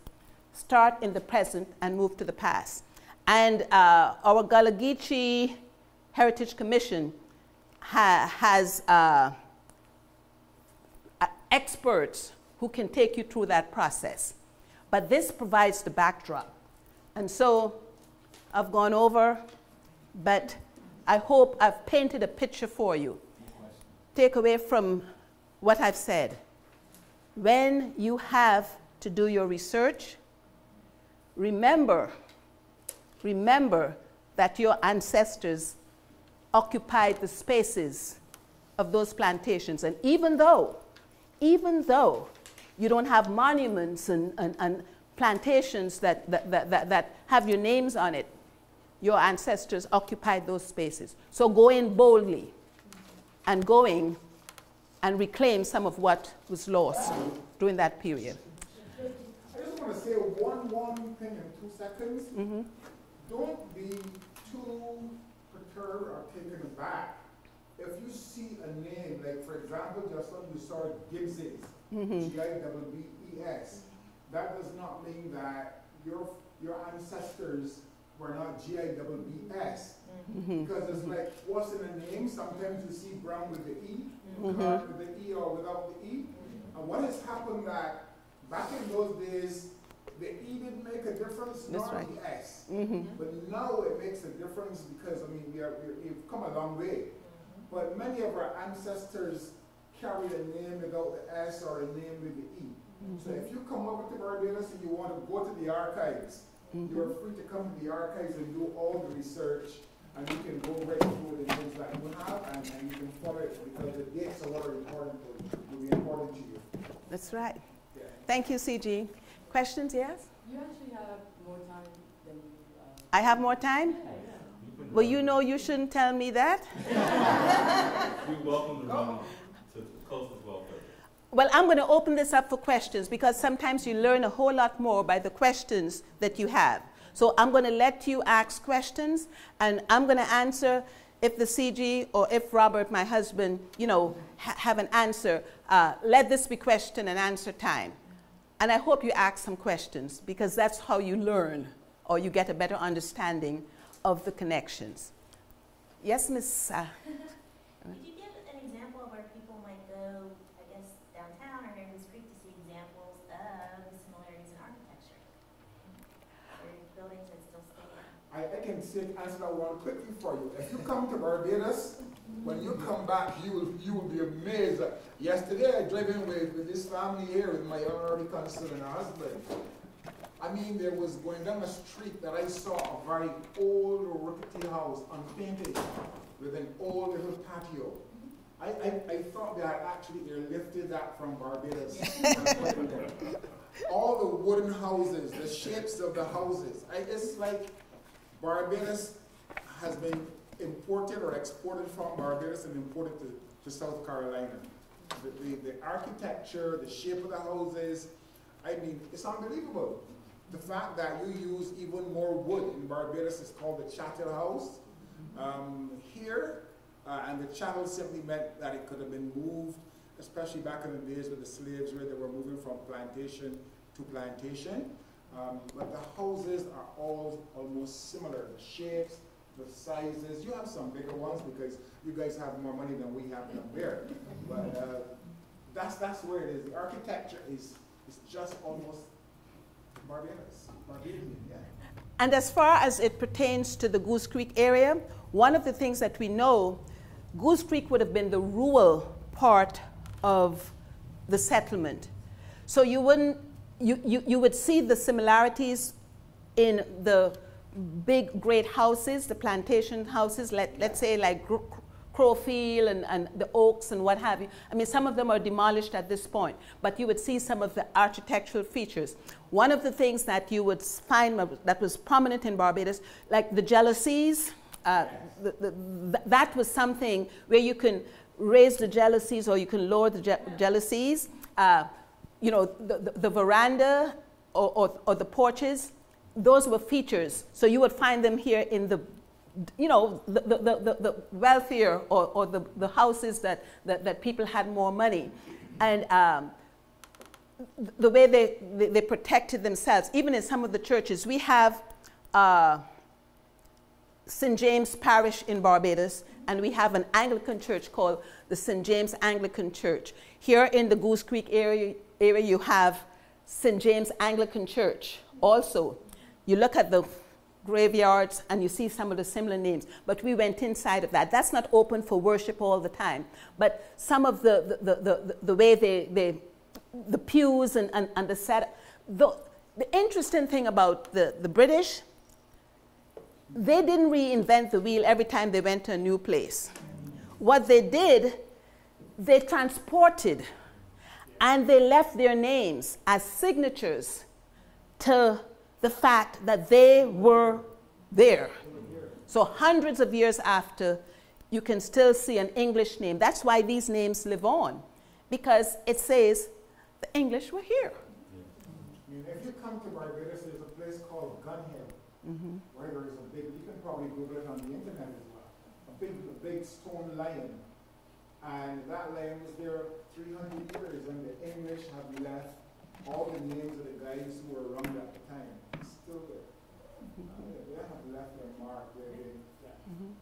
start in the present and move to the past. And uh, our Gullah Geechee Heritage Commission ha has uh, uh, experts who can take you through that process. But this provides the backdrop. And so I've gone over, but I hope I've painted a picture for you. Take away from what I've said. When you have to do your research, remember Remember that your ancestors occupied the spaces of those plantations. And even though, even though you don't have monuments and, and, and plantations that, that, that, that, that have your names on it, your ancestors occupied those spaces. So go in boldly and going and reclaim some of what was lost during that period. I just want to say one, one thing in two seconds. Mm-hmm. Don't be too perturbed or taken aback if you see a name, like for example, just when we saw Gibbses, mm-hmm. G I B B E S, that does not mean that your, your ancestors were not G I B B S. Mm-hmm. Because it's like, what's in the name? Sometimes you see brown with the E, mm-hmm. card with the E or without the E. Mm-hmm. And what has happened that back in those days, the E didn't make a difference, not right. the S. Mm-hmm. But now it makes a difference because, I mean, we are, we are, we've come a long way. Mm-hmm. But many of our ancestors carried a name without the S or a name with the E. Mm-hmm. So if you come over to Barbados and you want to go to the archives, mm-hmm. you're free to come to the archives and do all the research. And you can go right through the things that you have, and, and you can follow it because the dates are very important, will be important to you. That's right. Yeah. Thank you, C G. Questions, yes? You actually have more time than you. Uh, I have more time? Yeah, yeah. Well, you know you shouldn't tell me that. We welcome the round to the closest welfare. Well, I'm going to open this up for questions because sometimes you learn a whole lot more by the questions that you have. So I'm going to let you ask questions, and I'm going to answer if the C G or if Robert, my husband, you know, ha have an answer. Uh, let this be question and answer time. And I hope you ask some questions, because that's how you learn, or you get a better understanding of the connections. Yes, Miss Uh, could you give an example of where people might go, I guess, downtown or near Goose Creek to see examples of similarities in architecture? I, I can say, answer that one quickly for you. If you come to Barbados, when you come back, you will, you will be amazed. Uh, yesterday, I drove in with, with this family here, with my honorary consul and husband. I mean, there was going down a street that I saw a very old rickety house, unpainted, with an old little patio. I, I, I thought that actually airlifted that from Barbados. All the wooden houses, the shapes of the houses. I, it's like Barbados has been imported or exported from Barbados and imported to, to South Carolina. The, the, the architecture, the shape of the houses, I mean, it's unbelievable. The fact that you use even more wood in Barbados is called the Chattel House. Um, here, uh, and the chattel simply meant that it could have been moved, especially back in the days with the slaves where they were moving from plantation to plantation. Um, but the houses are all almost similar, the shapes, the sizes. You have some bigger ones because you guys have more money than we have down there. But uh, that's, that's where it is. The architecture is, is just almost Barbados, Barbadian, yeah. And as far as it pertains to the Goose Creek area, one of the things that we know, Goose Creek would have been the rural part of the settlement. So you wouldn't, you, you, you would see the similarities in the big, great houses, the plantation houses, let, let's say like Crowfield and, and the Oaks and what have you. I mean, some of them are demolished at this point, but you would see some of the architectural features. One of the things that you would find that was prominent in Barbados, like the jalousies, uh, the, the, the, that was something where you can raise the jalousies or you can lower the je jalousies. Uh, you know, the, the, the veranda or, or, or the porches, those were features. So you would find them here in the, you know, the, the, the, the wealthier or, or the, the houses that, that, that people had more money. And um, the way they, they, they protected themselves, even in some of the churches, we have uh, Saint James Parish in Barbados, and we have an Anglican church called the Saint James Anglican Church. Here in the Goose Creek area, area you have Saint James Anglican Church also. You look at the graveyards and you see some of the similar names, but we went inside of that. That's not open for worship all the time, but some of the, the, the, the, the way they, they, the pews and, and, and the set, the, the interesting thing about the, the British, they didn't reinvent the wheel every time they went to a new place. What they did, they transported and they left their names as signatures to the fact that they were there. So hundreds of years after, you can still see an English name. That's why these names live on, because it says the English were here. Yeah. I mean, if you come to Barbados, there's a place called Gun Hill, mm-hmm. where there is a big, you can probably Google it on the internet as well, a big, a big stone lion. And that lion was there three hundred years, and the English have left all the names of the guys who were around at the time. It's still there. Uh, they have left their mark where they left. Mm-hmm.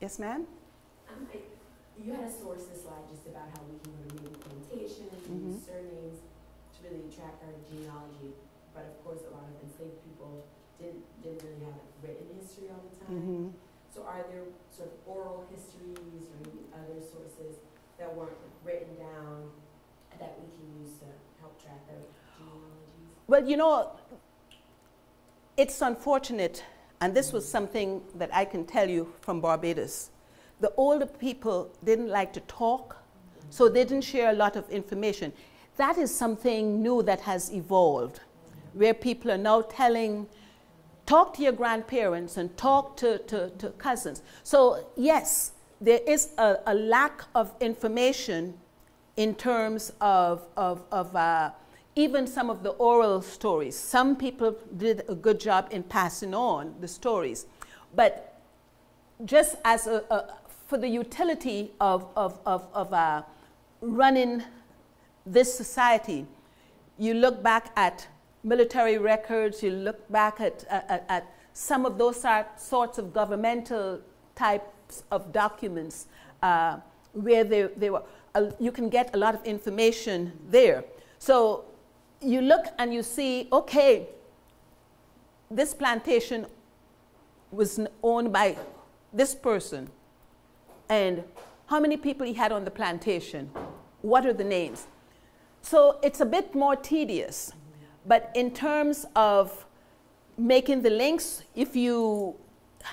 Yes, ma'am? Um, you had a source this slide just about how we can remove plantation and mm-hmm. use surnames to really track our genealogy. But of course, a lot of enslaved people didn't, didn't really have written history all the time. Mm-hmm. So are there sort of oral histories or maybe other sources that weren't written down that we can use to help track our genealogies? Well, you know, it's unfortunate, and this was something that I can tell you from Barbados. The older people didn't like to talk, mm-hmm. so they didn't share a lot of information. That is something new that has evolved, mm-hmm. where people are now telling, talk to your grandparents and talk to, to, to cousins. So yes, there is a, a lack of information in terms of, of, of uh, even some of the oral stories. Some people did a good job in passing on the stories. But just as a, a, for the utility of, of, of, of uh, running this society, you look back at military records, you look back at, at, at some of those sorts of governmental types of documents uh, where they, they were. Uh, you can get a lot of information there. So you look and you see, okay, this plantation was owned by this person. And how many people he had on the plantation? What are the names? So it's a bit more tedious. But in terms of making the links, if you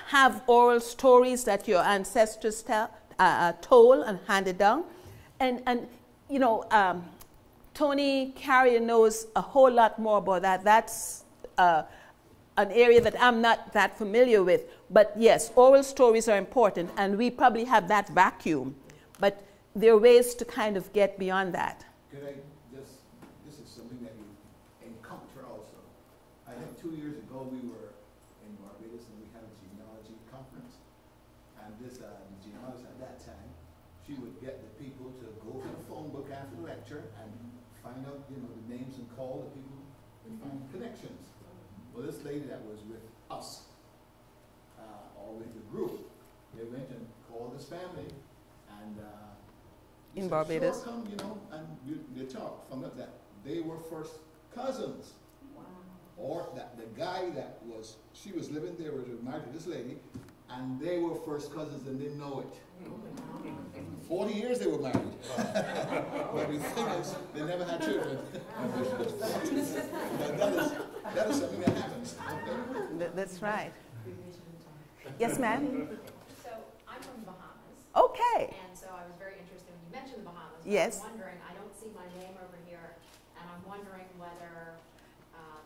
have oral stories that your ancestors tell, uh, told and handed down, and, and you know, um, Tony Carrier knows a whole lot more about that. That's uh, an area that I'm not that familiar with. But yes, oral stories are important, and we probably have that vacuum. But there are ways to kind of get beyond that. Could I just, this is something that you encounter also. I think two years ago we were in Barbados and we had a genealogy conference. And this uh, genealogist at that time, she would get the people to go to the phone book after the lecture and find out, you know, the names and call the people and find connections. Well, this lady that was with us, uh, or with the group, they went and called this family and uh, in said, Barbados, sure, come, you know, and you, they talked, found out that they were first cousins, wow. or that the guy that was she was living there was married to this lady, and they were first cousins and didn't know it. Mm-hmm. Forty years they were married. But the thing is, they never had children. that, is, that is something that happens. That's right. Yes, ma'am? So I'm from the Bahamas. Okay. And so I was very interested when you mentioned the Bahamas. Yes. I'm wondering, I don't see my name over here, and I'm wondering whether, um,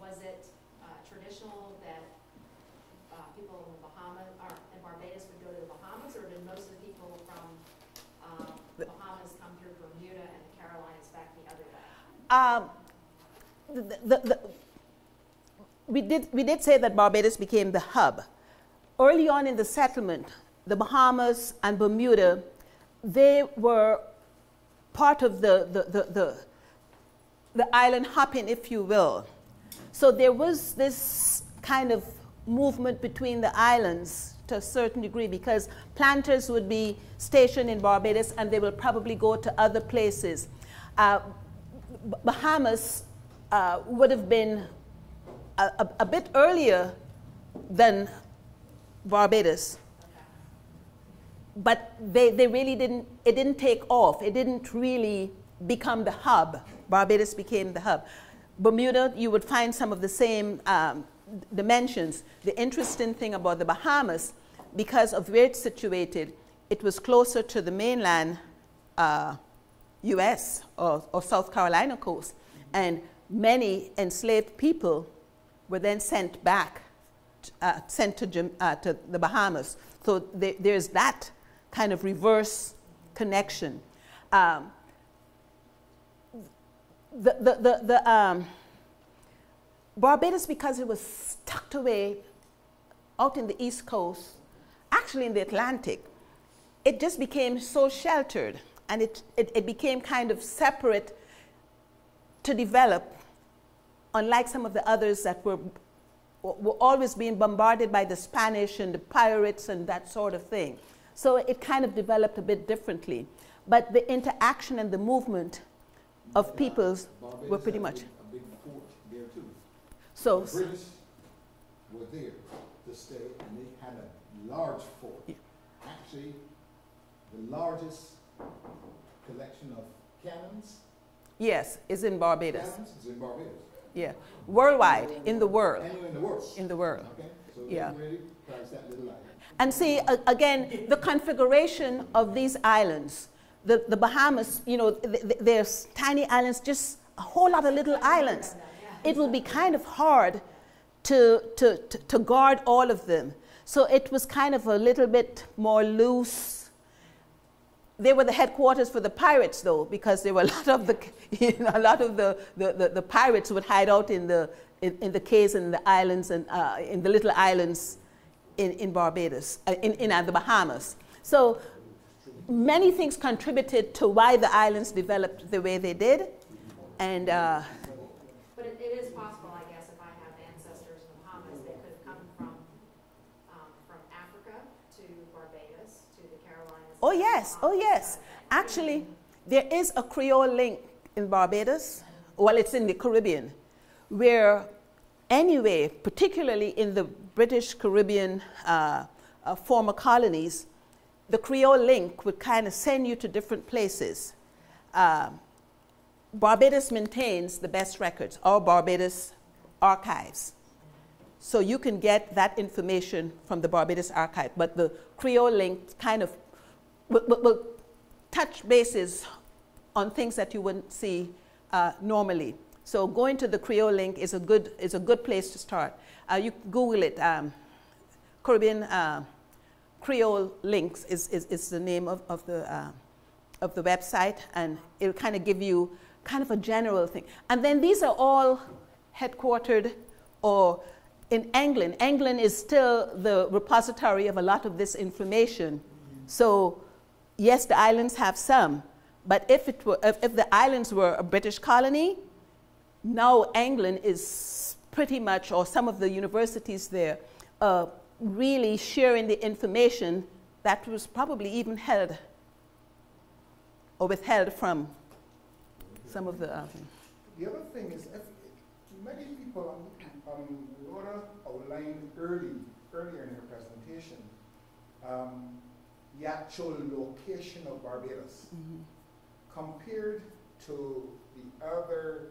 was it uh, traditional that uh, people in the Bahamas, or in Barbados would go to the Bahamas, or did most of the people from um, the Bahamas come through Bermuda and the Carolinas back the other way? Um, the, the, the, we, did, we did say that Barbados became the hub. Early on in the settlement, the Bahamas and Bermuda, they were part of the, the, the, the, the island hopping, if you will. So there was this kind of movement between the islands to a certain degree, because planters would be stationed in Barbados and they will probably go to other places. Uh, Bahamas uh, would have been a, a, a bit earlier than Barbados, but they, they really didn't, it didn't take off. It didn't really become the hub. Barbados became the hub. Bermuda, you would find some of the same um, dimensions. The interesting thing about the Bahamas, because of where it's situated, it was closer to the mainland uh, U S or, or South Carolina coast, and many enslaved people were then sent back uh, sent to, uh, to the Bahamas. So th there's that kind of reverse connection. Um, the the, the, the um, Barbados, because it was tucked away out in the East Coast, actually in the Atlantic, it just became so sheltered, and it, it, it became kind of separate to develop, unlike some of the others that were, were always being bombarded by the Spanish and the pirates and that sort of thing. So it kind of developed a bit differently. But the interaction and the movement of peoples were pretty much. A big fort there too. So the British were there to stay, and they had a large fort. Yeah. Actually, the largest collection of cannons. Yes, is in Barbados. Cannons is in Barbados. Yeah, worldwide, in the world. In the world. In the world. Okay. So yeah. Really that little island. And see, uh, again, the configuration of these islands, the, the Bahamas, you know, th th there's tiny islands, just a whole lot of little islands. It will be kind of hard to, to, to, to guard all of them. So it was kind of a little bit more loose. They were the headquarters for the pirates, though, because there were a lot of the, you know, a lot of the, the, the, the pirates would hide out in the, in, in the caves and the islands and uh, in the little islands in, in Barbados, uh, in, in uh, the Bahamas. So many things contributed to why the islands developed the way they did. And, uh, but it, it is possible, I guess, if I have ancestors in the Bahamas, they could have come from, um, from Africa to Barbados to the Carolinas. Oh, yes, oh, yes. Actually, there is a Creole link in Barbados. Well, it's in the Caribbean, where anyway, particularly in the British Caribbean uh, uh, former colonies, the Creole link would kind of send you to different places. Uh, Barbados maintains the best records, all Barbados archives. So you can get that information from the Barbados archive, but the Creole link kind of will, will, will touch bases on things that you wouldn't see uh, normally. So going to the Creole link is a good, is a good place to start. Uh, you Google it, um, Caribbean, uh, Creole links is, is, is the name of, of, the, uh, of the website, and it'll kind of give you kind of a general thing. And then these are all headquartered or in England. England is still the repository of a lot of this information. Mm-hmm. So yes, the islands have some, but if, it were, if, if the islands were a British colony, now England is pretty much, or some of the universities there, uh, really sharing the information that was probably even held or withheld from some of the... Uh, the other thing is, if many people, um, Rhoda outlined early, earlier in her presentation, um, the actual location of Barbados mm-hmm. compared to the other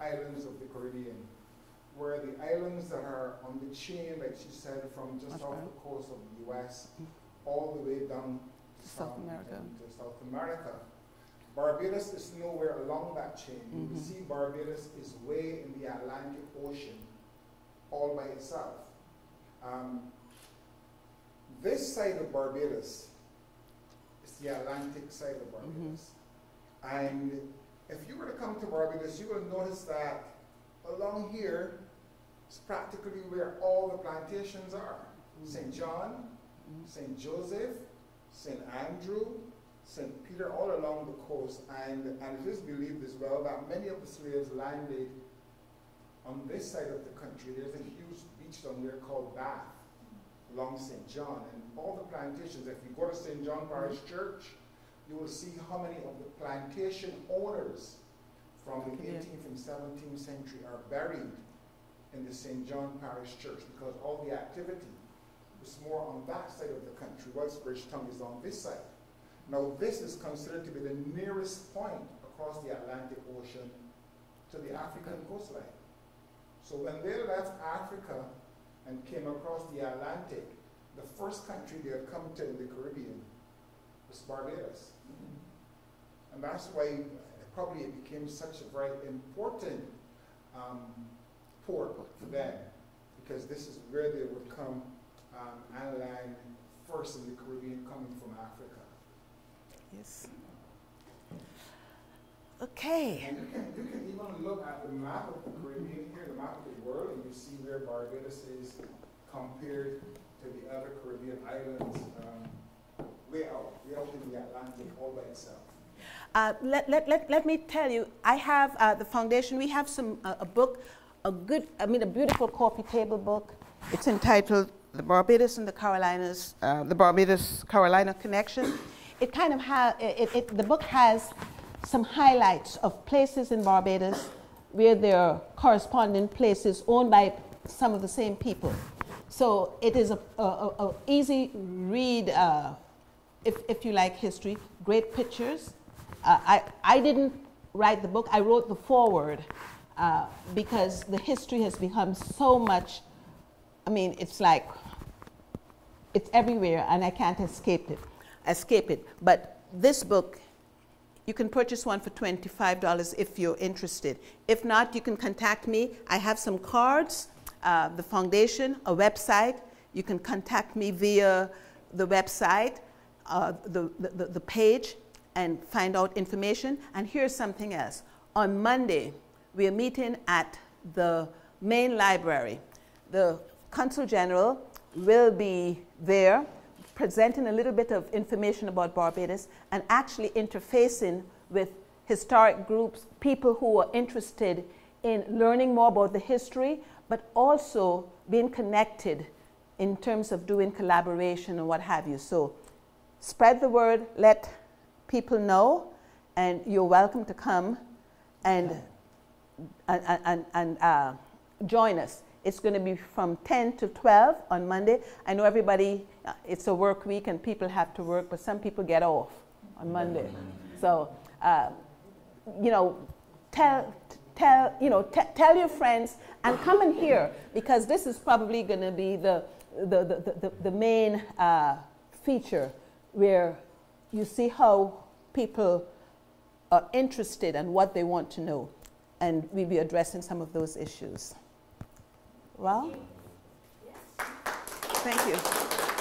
islands of the Caribbean, where the islands that are on the chain, like she said, from just off the coast of the U S all the way down to South America. To South America. Barbados is nowhere along that chain. Mm-hmm. You see Barbados is way in the Atlantic Ocean all by itself. Um, this side of Barbados is the Atlantic side of Barbados. Mm-hmm. And if you were to come to Barbados, you will notice that along here, it's practically where all the plantations are. Mm-hmm. Saint John, mm-hmm. Saint Joseph, Saint Andrew, Saint Peter, all along the coast. And, and it is believed as well that many of the slaves landed on this side of the country. There's a huge beach down there called Bath, mm-hmm. along Saint John. And all the plantations, if you go to Saint John Parish mm-hmm. Church, you will see how many of the plantation owners from the eighteenth and seventeenth century are buried in the Saint John Parish Church, because all the activity was more on that side of the country, whilst Bridgetown is on this side. Now this is considered to be the nearest point across the Atlantic Ocean to the African coastline. So when they left Africa and came across the Atlantic, the first country they had come to in the Caribbean was Barbados. Mm-hmm. And that's why probably it became such a very important um, port for them, because this is where they would come um, online first in the Caribbean, coming from Africa. Yes. Okay. And you can, you can even look at the map of the Caribbean here, the map of the world, and you see where Barbados is compared to the other Caribbean islands, um, way out, way out in the Atlantic all by itself. Uh, let, let, let, let me tell you, I have uh, the foundation, we have some, uh, a book, a good, I mean a beautiful coffee table book. It's entitled The Barbados and the Carolinas, uh, the Barbados-Carolina Connection. It kind of has, it, it, the book has some highlights of places in Barbados where there are corresponding places owned by some of the same people. So it is a, a, a, a easy read, uh, if, if you like history, great pictures. Uh, I, I didn't write the book, I wrote the foreword uh, because the history has become so much, I mean, it's like, it's everywhere and I can't escape it, escape it. But this book, you can purchase one for twenty-five dollars if you're interested. If not, you can contact me. I have some cards, uh, the foundation, a website. You can contact me via the website, uh, the, the, the page, and find out information. And here's something else. On Monday, we are meeting at the main library. The Consul General will be there presenting a little bit of information about Barbados and actually interfacing with historic groups, people who are interested in learning more about the history, but also being connected in terms of doing collaboration and what have you. So spread the word, let people know, and you're welcome to come and, okay. and, and, and uh, join us. It's going to be from ten to twelve on Monday. I know everybody, uh, it's a work week and people have to work, but some people get off on Monday. So, uh, you know, tell, tell, you know, tell your friends and come in here, because this is probably going to be the, the, the, the, the main uh, feature where you see how people are interested and what they want to know. And we'll be addressing some of those issues. Well, thank you.